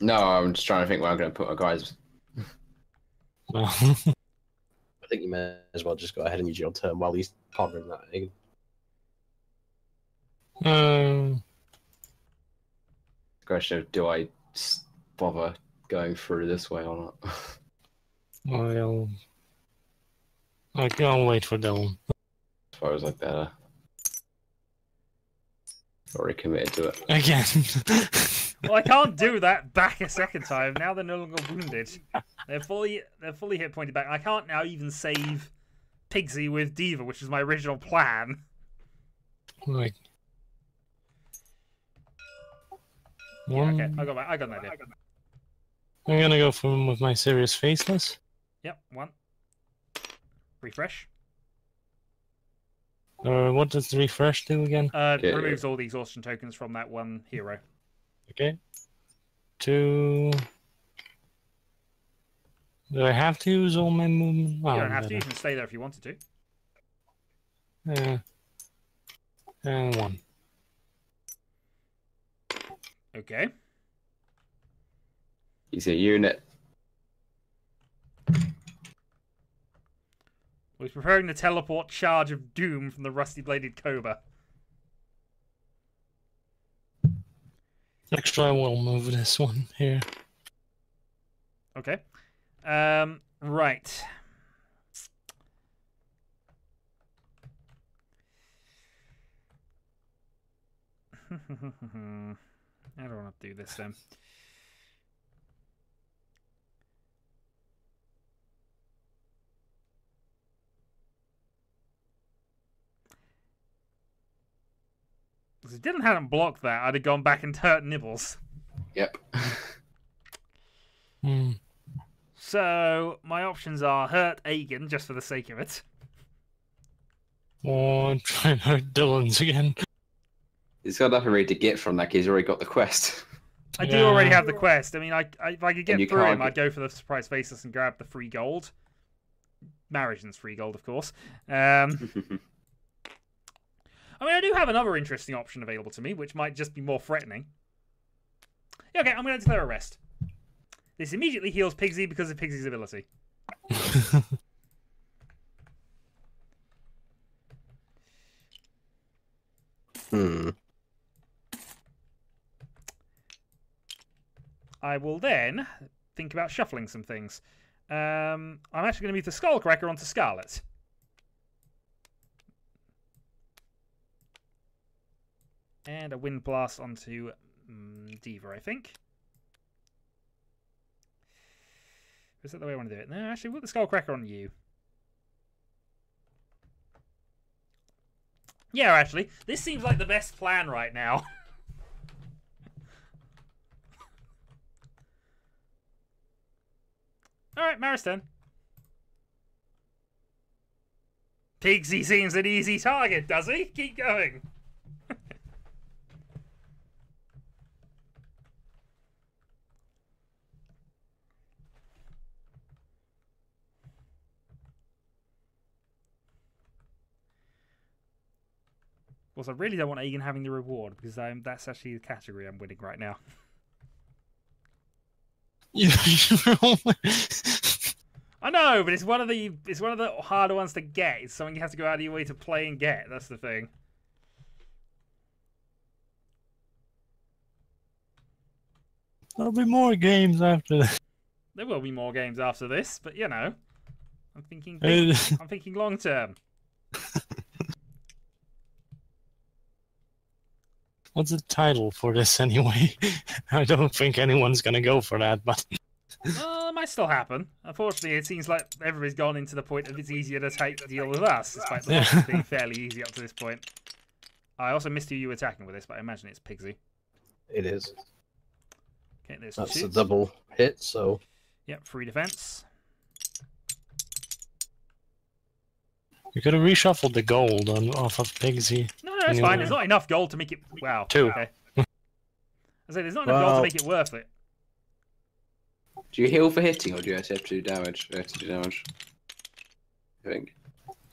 No, I'm just trying to think where I'm going to put my guys. Well. I think you may as well just go ahead and use your turn while he's pondering that thing. Question of do I bother going through this way or not? I'll wait for Dylan. As far as I better. Already committed to it. Again. Well, I can't do that back a second time. Now they're no longer wounded. They're fully hit pointed back. I can't now even save Pigsy with D.Va, which was my original plan. Right. One... Okay, I got an idea. I'm gonna go for him with my Serious Faceless. Yep, 1. Refresh. What does refresh do again? It removes all the exhaustion tokens from that one hero. Okay. 2. Do I have to use all my movement? Oh, you don't have to. You can stay there if you wanted to. And 1. Okay. He's a unit. He's preparing the teleport charge of doom from the rusty-bladed Coba. Actually, I will move this one here. Okay. Right. I don't want to do this then. If Dylan hadn't blocked that, I'd have gone back and hurt Nibbles. Yep. So, my options are hurt Aegon, just for the sake of it. Or try and hurt Dylan's again. He's got nothing really to get from that, he's already got the quest. I do already have the quest. I mean, I if I could get through him, I'd go for the Surprise Faceless and grab the free gold. Maristan's free gold, of course. I mean, I do have another interesting option available to me, which might just be more threatening. Yeah, okay, I'm going to declare a rest. This immediately heals Pigsy because of Pigsy's ability. I will then think about shuffling some things. I'm actually going to move the Skullcracker onto Scarlet. And a Wind Blast onto D.Va, I think. Is that the way I want to do it? No, actually, we'll put the Skullcracker on you. Yeah, actually, this seems like the best plan right now. All right, Maristan. Pigsy seems an easy target, does he? Keep going. Also, I really don't want Aegon having the reward because that's actually the category I'm winning right now. I know, but it's one of the harder ones to get. It's something you have to go out of your way to play and get. That's the thing. There'll be more games after this. There will be more games after this, but you know, I'm thinking long term. What's the title for this anyway? I don't think anyone's going to go for that, but... Well, it might still happen. Unfortunately, it seems like everybody's gone into the point of it's easier to deal with us, despite the fact being fairly easy up to this point. I also missed you attacking with this, but I imagine it's Pigsy. It is. Okay, that's a double hit, so... Yep, free defense. You could have reshuffled the gold off of Pigsy. No, that's fine. There's not enough gold to make it... Wow. Two. Okay. I say, there's not enough gold to make it worth it. Do you heal for hitting, or do you actually have to do damage? You have to do damage. I think.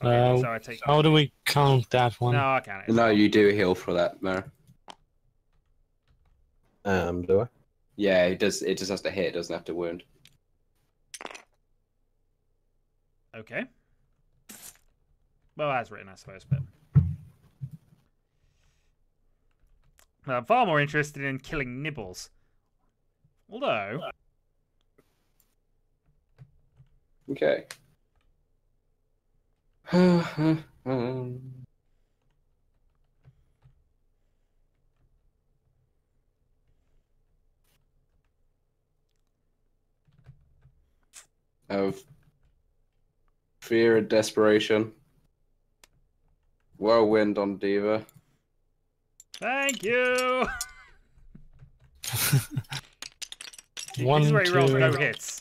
Okay, so I take... How do we count that one? No, I can't. No, you do heal for that, Mara. Do I? Yeah, it does. It just has to hit. It doesn't have to wound. Okay. Well, as written, I suppose, but... I'm far more interested in killing Nibbles. Although... Okay. Of fear and desperation. Whirlwind on D.Va. Thank you. One, this is where he rolls no hits.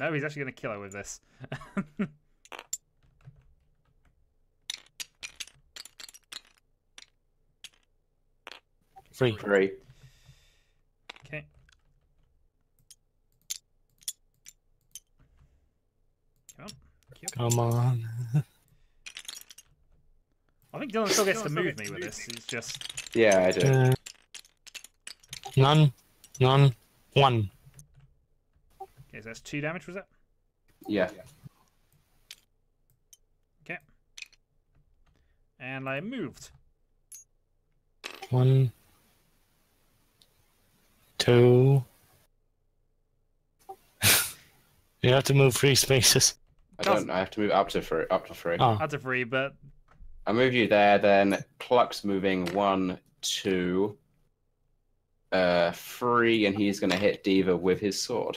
No, he's actually going to kill her with this. Three. Okay. Come on. I think Dylan still gets to move me with this. It's just... Yeah, I do. None. One. Okay, so that's 2 damage, was that? Yeah. Okay. And I moved. 1. 2. You have to move 3 spaces. I don't know. I have to move up to three. Oh. Up to 3, but... I move you there, then Pluck's moving 1, 2, 3, and he's going to hit D.Va with his sword.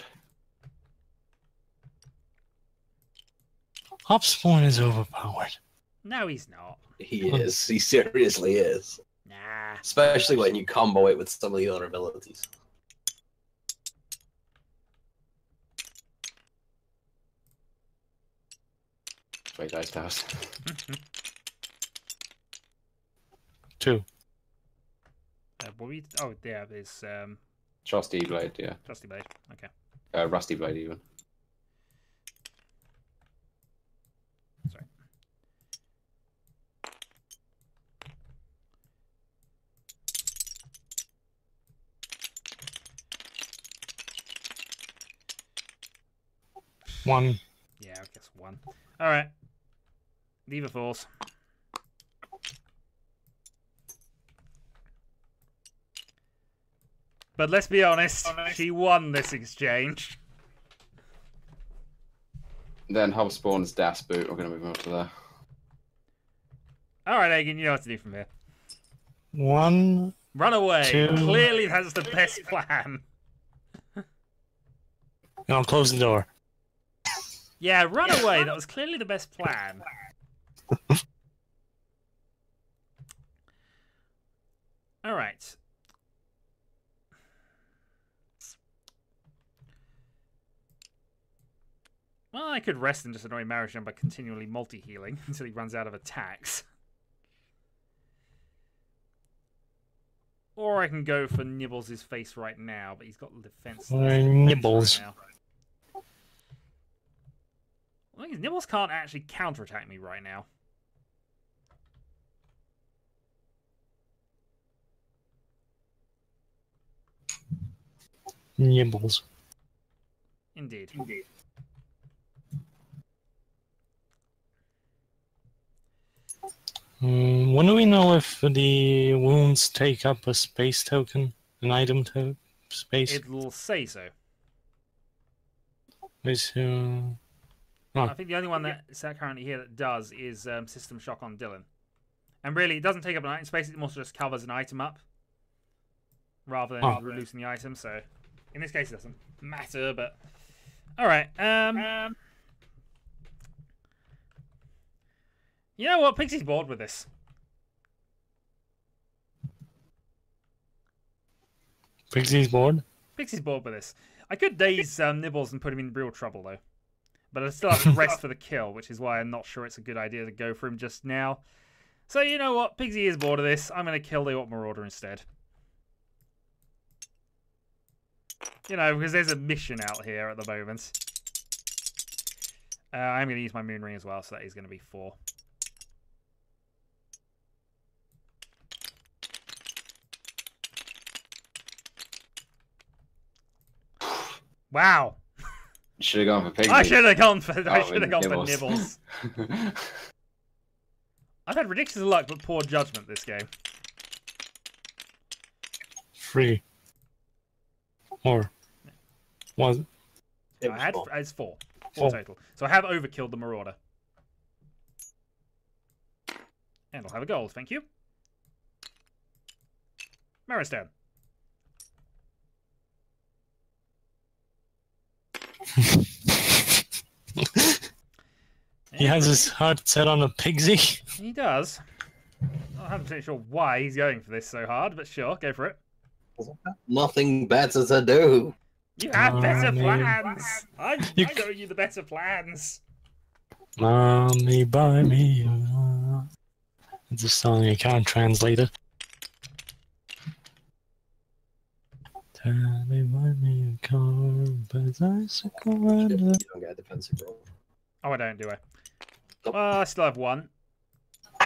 Hobspawn is overpowered. No, he's not. He is. He seriously is. Nah. Especially when you combo it with some of the other abilities. Wait, dice house. 2. Yeah, there's Rusty Blade, yeah. Rusty Blade, okay. Rusty Blade, even. Sorry. One. Yeah, I guess 1. All right. D.Va falls. But let's be honest, she won this exchange. Then Hobspawn's Das Boot. We're going to move on to there. All right, Aegon, you know what to do from here. One. Run away. Two. Clearly, that's the best plan. No, close the door. Yeah, run away. That was clearly the best plan. All right. Well, I could rest and just annoy Maristan by continually multi-healing until he runs out of attacks. Or I can go for Nibbles' face right now, but he's got defense. Nibbles. Right now. Well, Nibbles can't actually counterattack me right now. Nibbles. Indeed. Indeed. When do we know if the wounds take up a space token, an item to space? It'll say so. Oh. I think the only one that's currently here that does is System Shock on Dylan. And really, it doesn't take up an item space, it more just covers an item up, rather than releasing the item, so in this case it doesn't matter, but... Alright, you know what? Pixie's bored with this. Pixie's bored? Pixie's bored with this. I could daze Nibbles and put him in real trouble, though. But I still have to rest for the kill, which is why I'm not sure it's a good idea to go for him just now. So you know what? Pigsy is bored of this. I'm going to kill the Orc Marauder instead. You know, because there's a mission out here at the moment. I'm going to use my Moon Ring as well, so that is going to be 4. Wow. Should have gone for Pigsy. I should have gone for Nibbles. I've had ridiculous luck but poor judgment this game. 3. Or was it? I had 4. 4 total. So I have overkilled the Marauder. And I'll have a gold, thank you. Maristan. He has his heart set on a Pigsy. He does. I'm not sure why he's going for this so hard, but sure, go for it. Nothing better to do. You have better plans. I'm showing you the better plans. Mommy, buy me. It's a song you can't translate it. Tell me why me a car, but I surrender. You don't get a defensive roll. Oh, I don't, do I? Oh, I still have 1.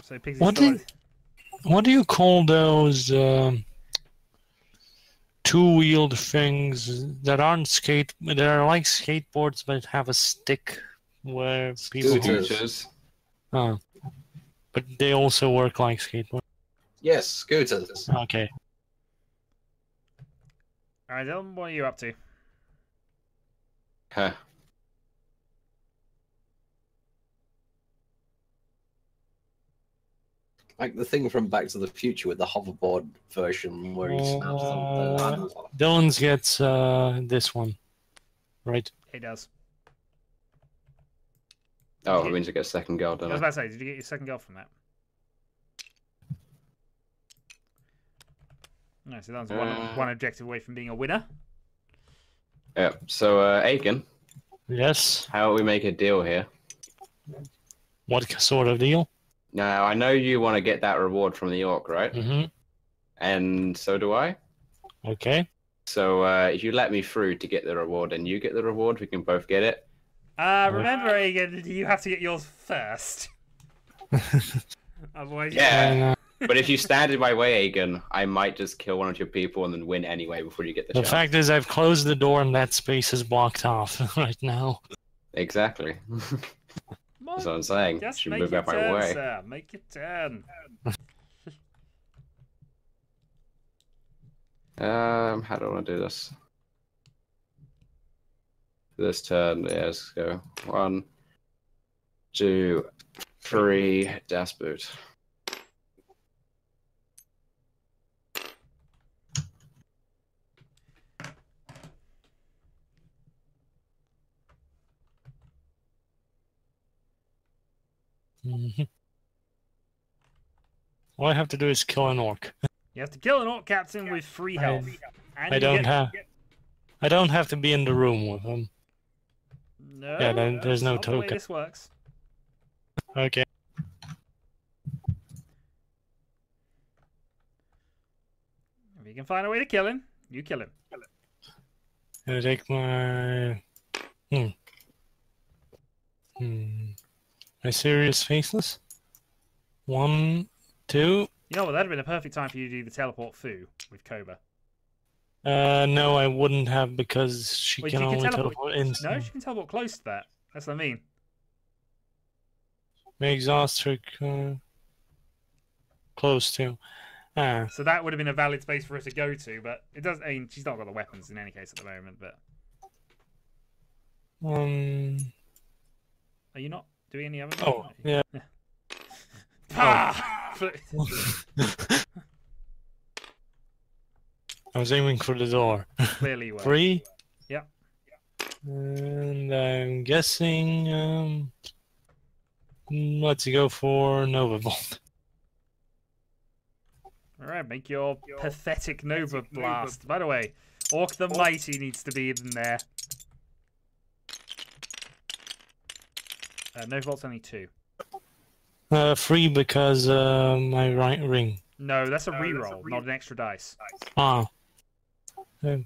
So Pixie's what do you call those two-wheeled things that aren't that are like skateboards but have a stick where people? Scooters. Oh, but they also work like skateboards. Yes, scooters. Okay. Alright, Dylan, what are you up to? Huh. Like the thing from Back to the Future with the hoverboard version where he snaps them. Dylan gets this one, right? He does. Oh, it means I get a second gold, doesn't it? I was about to say, did you get your second gold from that? No, so that's one objective away from being a winner. Yeah. So, Aegon. Yes. How do we make a deal here? What sort of deal? Now, I know you want to get that reward from the Orc, right? Mm-hmm. And so do I. Okay. So, if you let me through to get the reward and you get the reward, we can both get it. Remember, Aegon, you have to get yours first. Otherwise, yeah. But if you stand in my way, Aegon, I might just kill one of your people and then win anyway before you get the chance. The fact is, I've closed the door and that space is blocked off right now. Exactly. That's what I'm saying. Just make your turn, sir. Make your turn. How do I want to do this? This turn is go 1, 2, 3, Das Boot. All I have to do is kill an orc. You have to kill an orc captain with free health. I don't have to be in the room with him. No. Yeah, then there's no token. The way this works. Okay. If you can find a way to kill him, you kill him. Kill him. I take my my Serious Faceless. 1, 2. You know what? That'd have been a perfect time for you to do the teleport foo with Coba. No, I wouldn't have because she can only teleport instantly. No, she can teleport close to that. That's what I mean. May exhaust her close to. Ah. So that would have been a valid space for her to go to, but it doesn't. I mean, she's not got the weapons in any case at the moment. But are you not doing any other? Oh, yeah. Ah! I was aiming for the door. Clearly you were. 3? Yep. And I'm guessing... let's go for Nova Bolt. Alright, make your pathetic Nova Blast. By the way, Orc the Mighty needs to be in there. Nova Bolt's only 2. 3 because my right ring. No, that's a reroll, not an extra dice. Ah. Okay,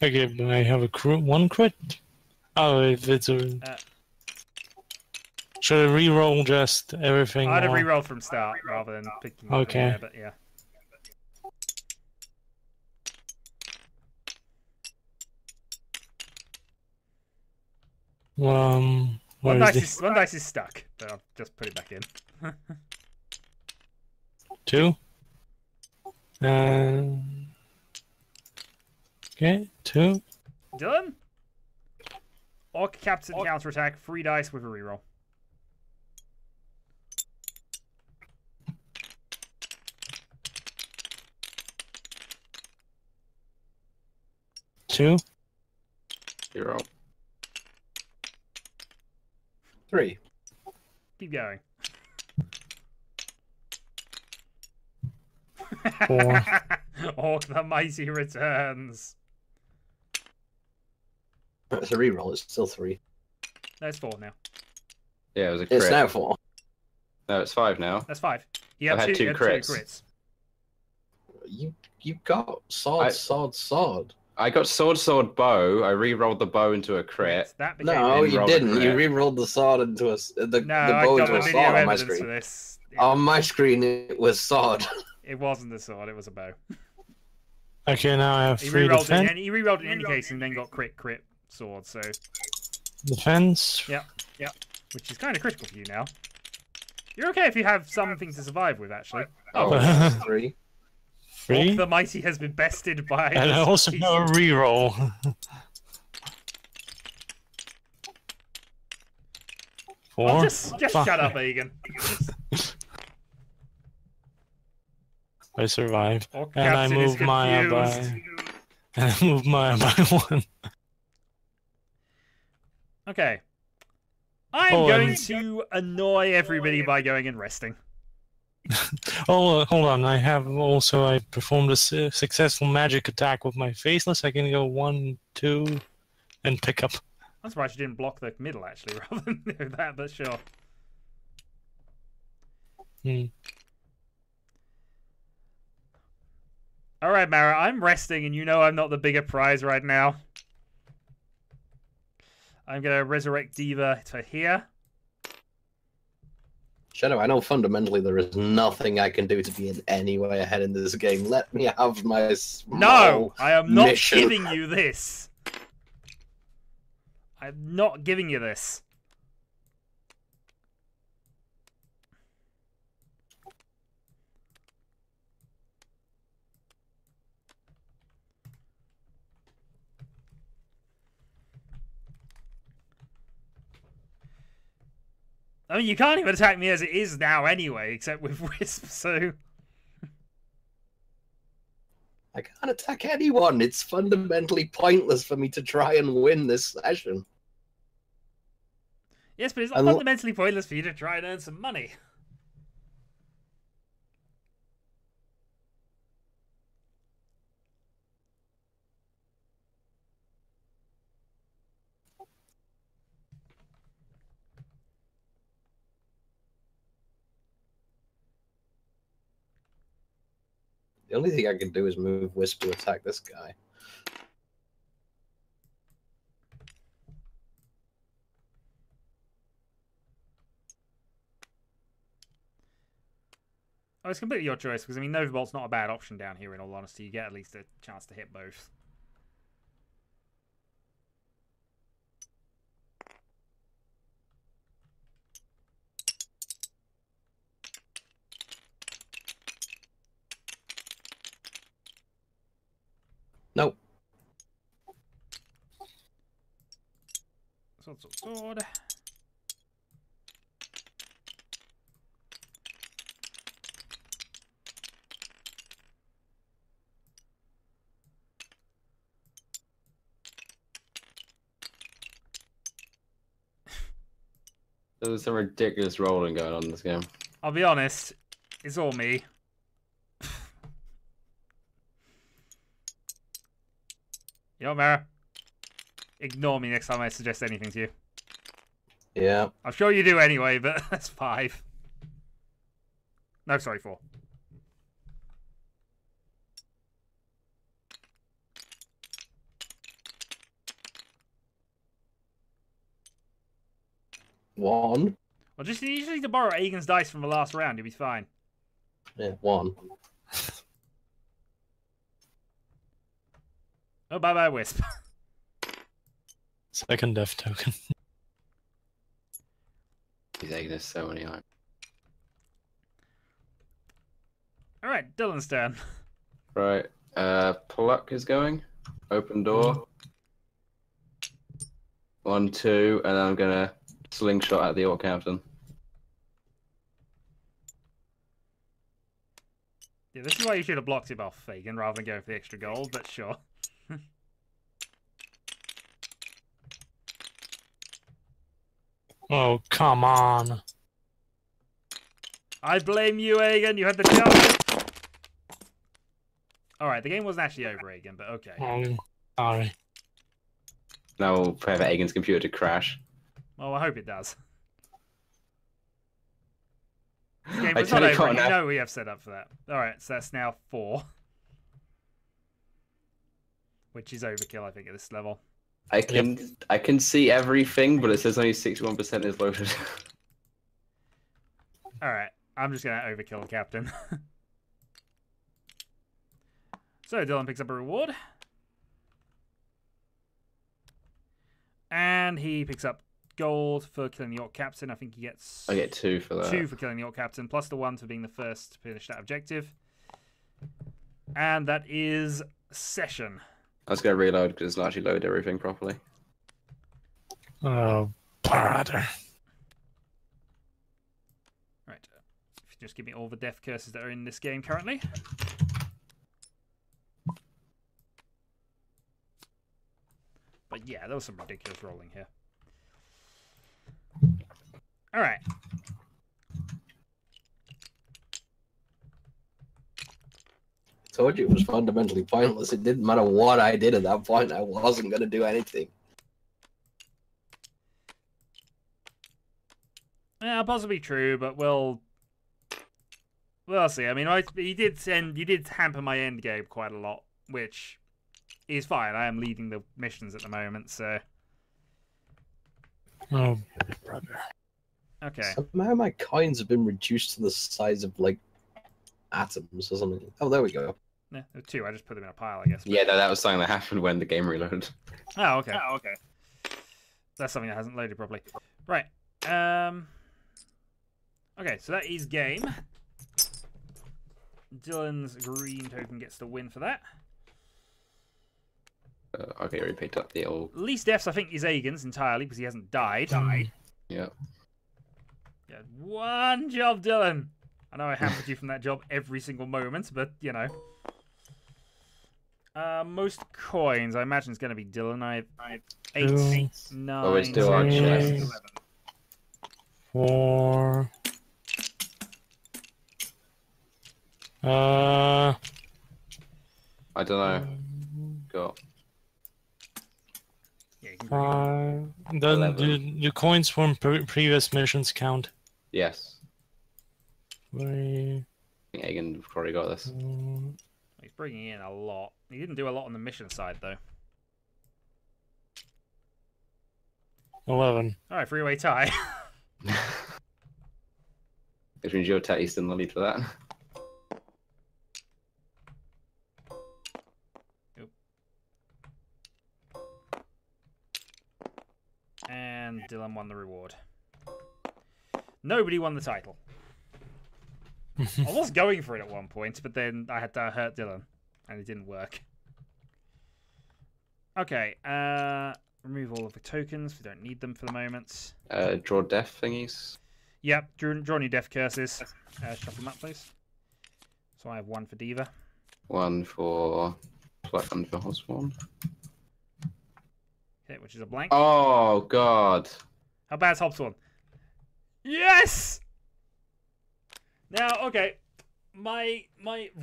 but I have a one crit? Oh, if it's a... Should I reroll just everything? I'd have rerolled from start rather than picking up. Okay. There, but yeah. One dice is stuck, but I'll just put it back in. 2. Okay, 2. Dylan? Orc Captain counterattack, free dice with a reroll. Two. 0. 3. Keep going. 4. Orc the Mighty returns. It's a reroll. It's still 3. No, it's 4 now. Yeah, it was a crit. It's now 4. No, it's 5 now. That's 5. You had 2 crits. You got sword. I got sword, bow. I rerolled the bow into a crit. No, you didn't. You rerolled the sword into the bow into a sword on my screen. On my screen, it was sword. It wasn't the sword. It was a bow. Okay, now I have 3 defense. He rerolled in any case and then got crit sword. So defense. Yep. Which is kind of critical for you now. You're okay if you have something to survive with, actually. Oh, 3. Orc the Mighty has been bested by... And I also got a reroll. 4. Oh, just shut up, Aegon. I survive. And I move Maya by... And I move Maya by 1. Okay. I'm going to annoy everybody by going and resting. Hold on. I have also... I performed a successful magic attack with my faceless. I can go 1, 2, and pick up. I'm surprised you didn't block the middle, actually, rather than do that, but sure. Alright, Mara, I'm resting, and you know I'm not the bigger prize right now. I'm going to resurrect D.Va to here. Shadow, I know fundamentally there is nothing I can do to be in any way ahead in this game. Let me have my small No, I am not mission. Giving you this. I'm not giving you this. I mean, you can't even attack me as it is now anyway, except with Wisp, so... I can't attack anyone. It's fundamentally pointless for me to try and win this session. Yes, but it's not fundamentally pointless for you to try and earn some money. The only thing I can do is move Wisp to attack this guy. Oh, it's completely your choice, because I mean, Nova Bolt's not a bad option down here, in all honesty. You get at least a chance to hit both. Nope. Sword. There's some ridiculous rolling going on in this game. I'll be honest, it's all me. Yo, Mara. Ignore me next time I suggest anything to you. Yeah. I'm sure you do anyway, but that's 5. No, sorry, 4. One. Well, just you just need to borrow Aegon's dice from the last round. You'll be fine. Yeah, 1. Oh, bye-bye, Wisp. Second death token. He's taking us so many times. Alright, Dylan's turn. Right, Pluck is going. Open door. 1, 2, and I'm gonna slingshot at the Orc Captain. Yeah, this is why you should have blocked him off, Aegon, rather than going for the extra gold, but sure. Oh, come on. I blame you, Aegon. You had the chance. Alright, the game wasn't actually over, Aegon, but okay. Sorry. Now we'll pray for Aegon's computer to crash. Well, I hope it does. This game was not over. You know we have set up for that. Alright, so that's now 4. Which is overkill, I think, at this level. I can see everything, but it says only 61% is loaded. Alright, I'm just gonna overkill the captain. So Dylan picks up a reward. And he picks up gold for killing the Orc Captain. I think he gets... I get 2 for that. 2 for killing the Orc Captain, plus the 1 for being the first to finish that objective. And that is session. I was going to reload because it's not actually loaded everything properly. Oh, bother. Right. If you just give me all the death curses that are in this game currently. But yeah, there was some ridiculous rolling here. Alright. Told you it was fundamentally pointless. It didn't matter what I did at that point. I wasn't going to do anything. Yeah, possibly true, but we'll see. I mean, you did hamper my end game quite a lot, which is fine. I am leading the missions at the moment, so. Oh, brother. Okay. Somehow my coins have been reduced to the size of like atoms or something. Oh, there we go. Yeah, 2. I just put them in a pile, I guess. But... yeah, no, that was something that happened when the game reloaded. Oh, okay. Oh, okay. That's something that hasn't loaded properly. Right. Okay, so that is game. Dylan's green token gets the win for that. Okay, I already picked up the old... least deaths, I think, is Aegon's entirely, because he hasn't died. Yeah. You had one job, Dylan. I know I hampered you from that job every single moment, but, you know. Most coins. I imagine it's going to be Dylan. I have 8, 9... Oh, it's still on chest. 4... I don't know. Go. Yeah, you can do coins from previous missions count? Yes. I think Aegon probably got this. He's bringing in a lot. He didn't do a lot on the mission side, though. 11. Alright, three-way tie. Which means you're taste and lead for that. And Dylan won the reward. Nobody won the title. I was going for it at one point, but then I had to hurt Dylan, and it didn't work. Okay, remove all of the tokens. We don't need them for the moment. Draw death thingies. Yep, draw new death curses. Shuffle them up, please. So I have one for D.Va. One for Pluck and for Hobspawn. Which is a blank. Oh, God. How bad's Hobspawn? Yes! Now, okay. My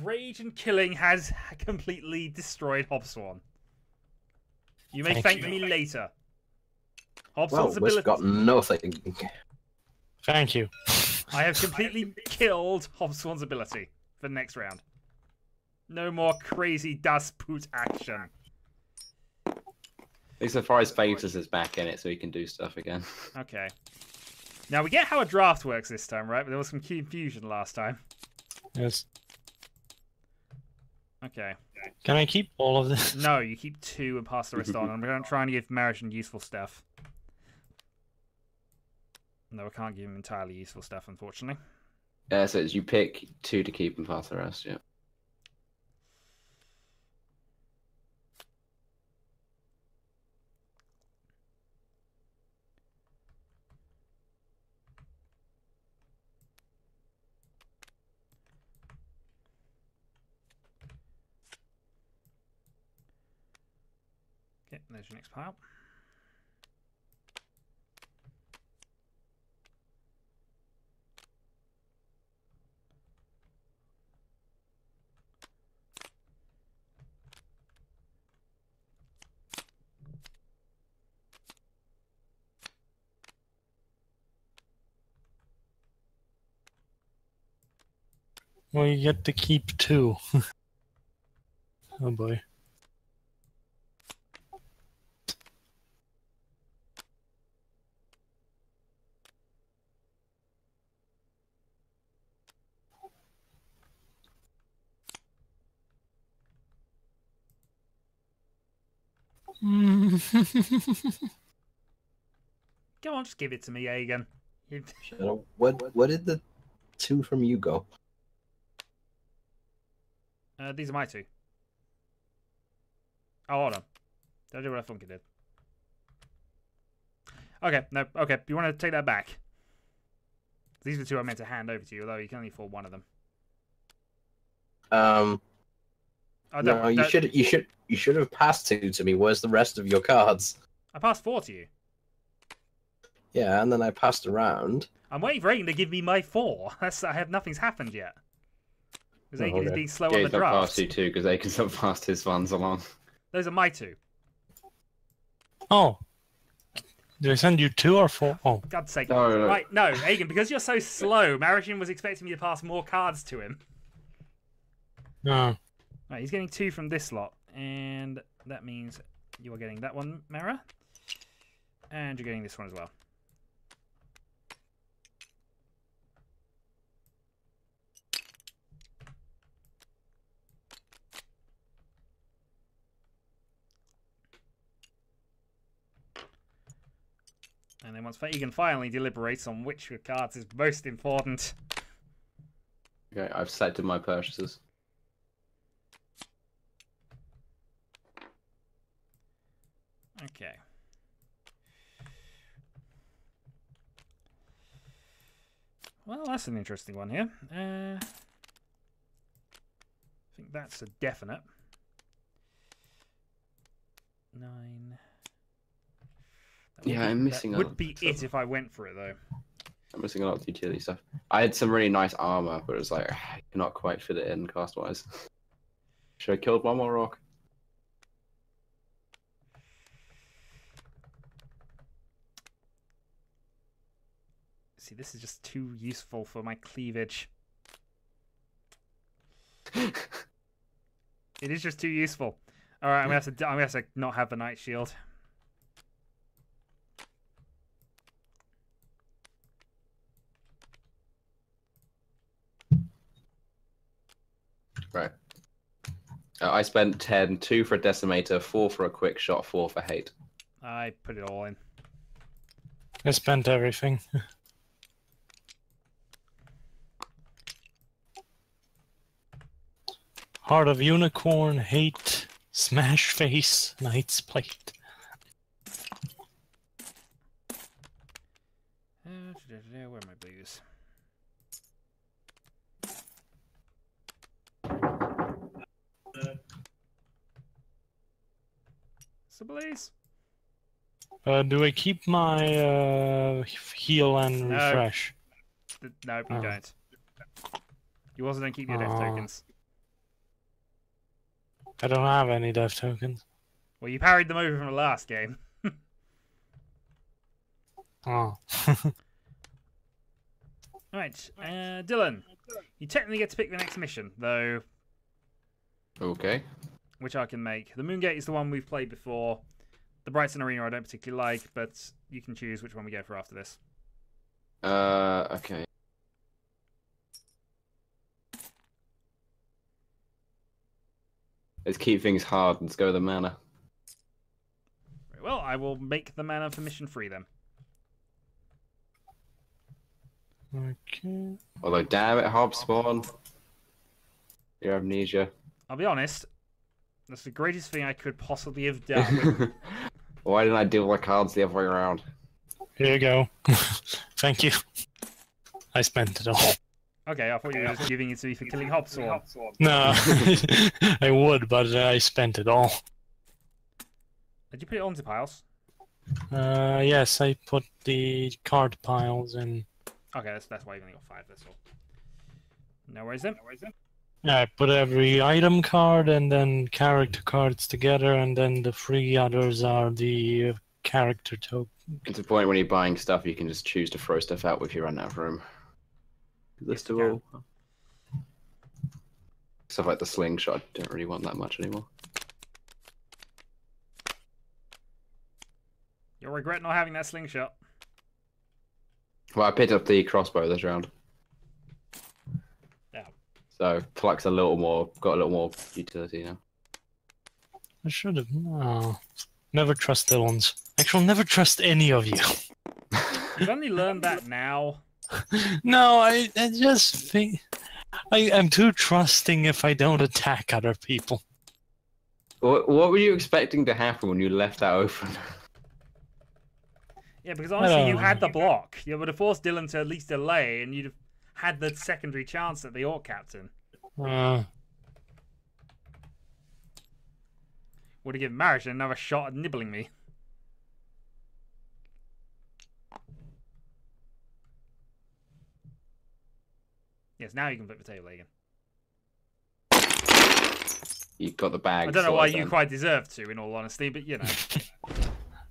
rage and killing has completely destroyed Hobspawn. You may thank me later. Hobspawn's ability... We've got nothing. Thank you. I have completely killed Hobspawn's ability for the next round. No more crazy Das Boot action. At least Surprise Faceless is back in it, so he can do stuff again. Okay. Now, we get how a draft works this time, right? But there was some confusion last time. Yes. Okay. Can I keep all of this? No, you keep 2 and pass the rest on. I'm going to try and give Maristan useful stuff. No, I can't give him entirely useful stuff, unfortunately. Yeah, so you pick 2 to keep and pass the rest, yeah. There's your next pile. Well, you get to keep 2. Oh, boy. Come on, just give it to me, Aegon. What did the 2 from you go? These are my 2. Oh, hold on. Did I do what I think it did? Okay, no, okay. You want to take that back? These are the 2 I meant to hand over to you, although you can only afford 1 of them. Oh, no, you should have passed 2 to me. Where's the rest of your cards? I passed 4 to you. Yeah, and then I passed around. I'm waiting for Aegon to give me my 4. I have nothing's happened yet. Because Aegon is being slow on the draft. I passed 2 too, because Aegon's not passed his ones along. Those are my 2. Oh. Did I send you 2 or 4? Oh. God's sake. No, no. Right, no, Aegon, because you're so slow, Maristan was expecting me to pass more cards to him. No. Right, he's getting 2 from this lot, and that means you are getting that one, Mara, and you're getting this one as well. And then once Aegon finally deliberates on which cards is most important. Okay, I've selected my purchases. Okay. Well, that's an interesting one here. I think that's a definite. 9. Yeah, I'm missing out. That would be it if I went for it, though. I'm missing a lot of the utility stuff. I had some really nice armor, but it was like, I cannot quite fit it in cast-wise. Should I kill one more rock? See, this is just too useful for my cleavage. It is just too useful. All right, I'm gonna have to not have the night shield. Right. I spent 10, 2 for a decimator, 4 for a quick shot, 4 for hate. I put it all in. I spent everything. Heart of unicorn, hate, smash face, knight's plate. Where are my blues? So please. Do I keep my heal and refresh? No, you don't. You also don't keep your death tokens. I don't have any death tokens. Well, you parried them over from the last game. Oh. Right, Dylan, you technically get to pick the next mission, though. Okay. Which I can make. The Moongate is the one we've played before. The Brighton Arena I don't particularly like, but you can choose which one we go for after this. Okay. Let's keep things hard. Let's go to the manor. Very well, I will make the manor for mission 3 then. Okay. Although, damn it, Hobspawn. Your amnesia. I'll be honest. That's the greatest thing I could possibly have done. Why didn't I deal with my cards the other way around? Here you go. Thank you. I spent it all. Okay, I thought you were just giving it to me for killing Hobspawn. No, I would, but I spent it all. Did you put it onto piles? Yes, I put the card piles in. Okay, that's why you've only got 5, that's all. No worries then. Yeah, I put every item card and then character cards together, and then the 3 others are the character token. It's a point when you're buying stuff, you can just choose to throw stuff out if you run out of room. List of all. Stuff like the slingshot, I don't really want that much anymore. You'll regret not having that slingshot. Well, I picked up the crossbow this round. So Pluck's got a little more utility now. I should have. No. Never trust the ones. Actually, I'll never trust any of you. You've only learned that now. No, I just think I'm too trusting if I don't attack other people. What were you expecting to happen when you left that open? Yeah, because honestly, you had the block. You would have forced Dylan to at least delay, and you'd have had the secondary chance at the Orc Captain. Would have given Maristan another shot at nibbling me. Yes, now you can flip the table again. You got the bag. I don't know why you quite deserve to, in all honesty, but you know.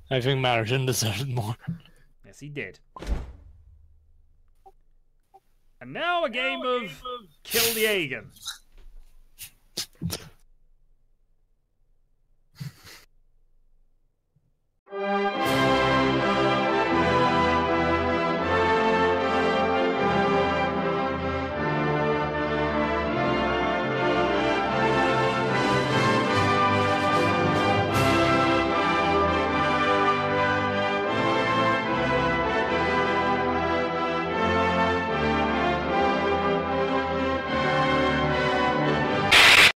I think Maristan deserved more. Yes, he did. And now a game of Kill the Aegon.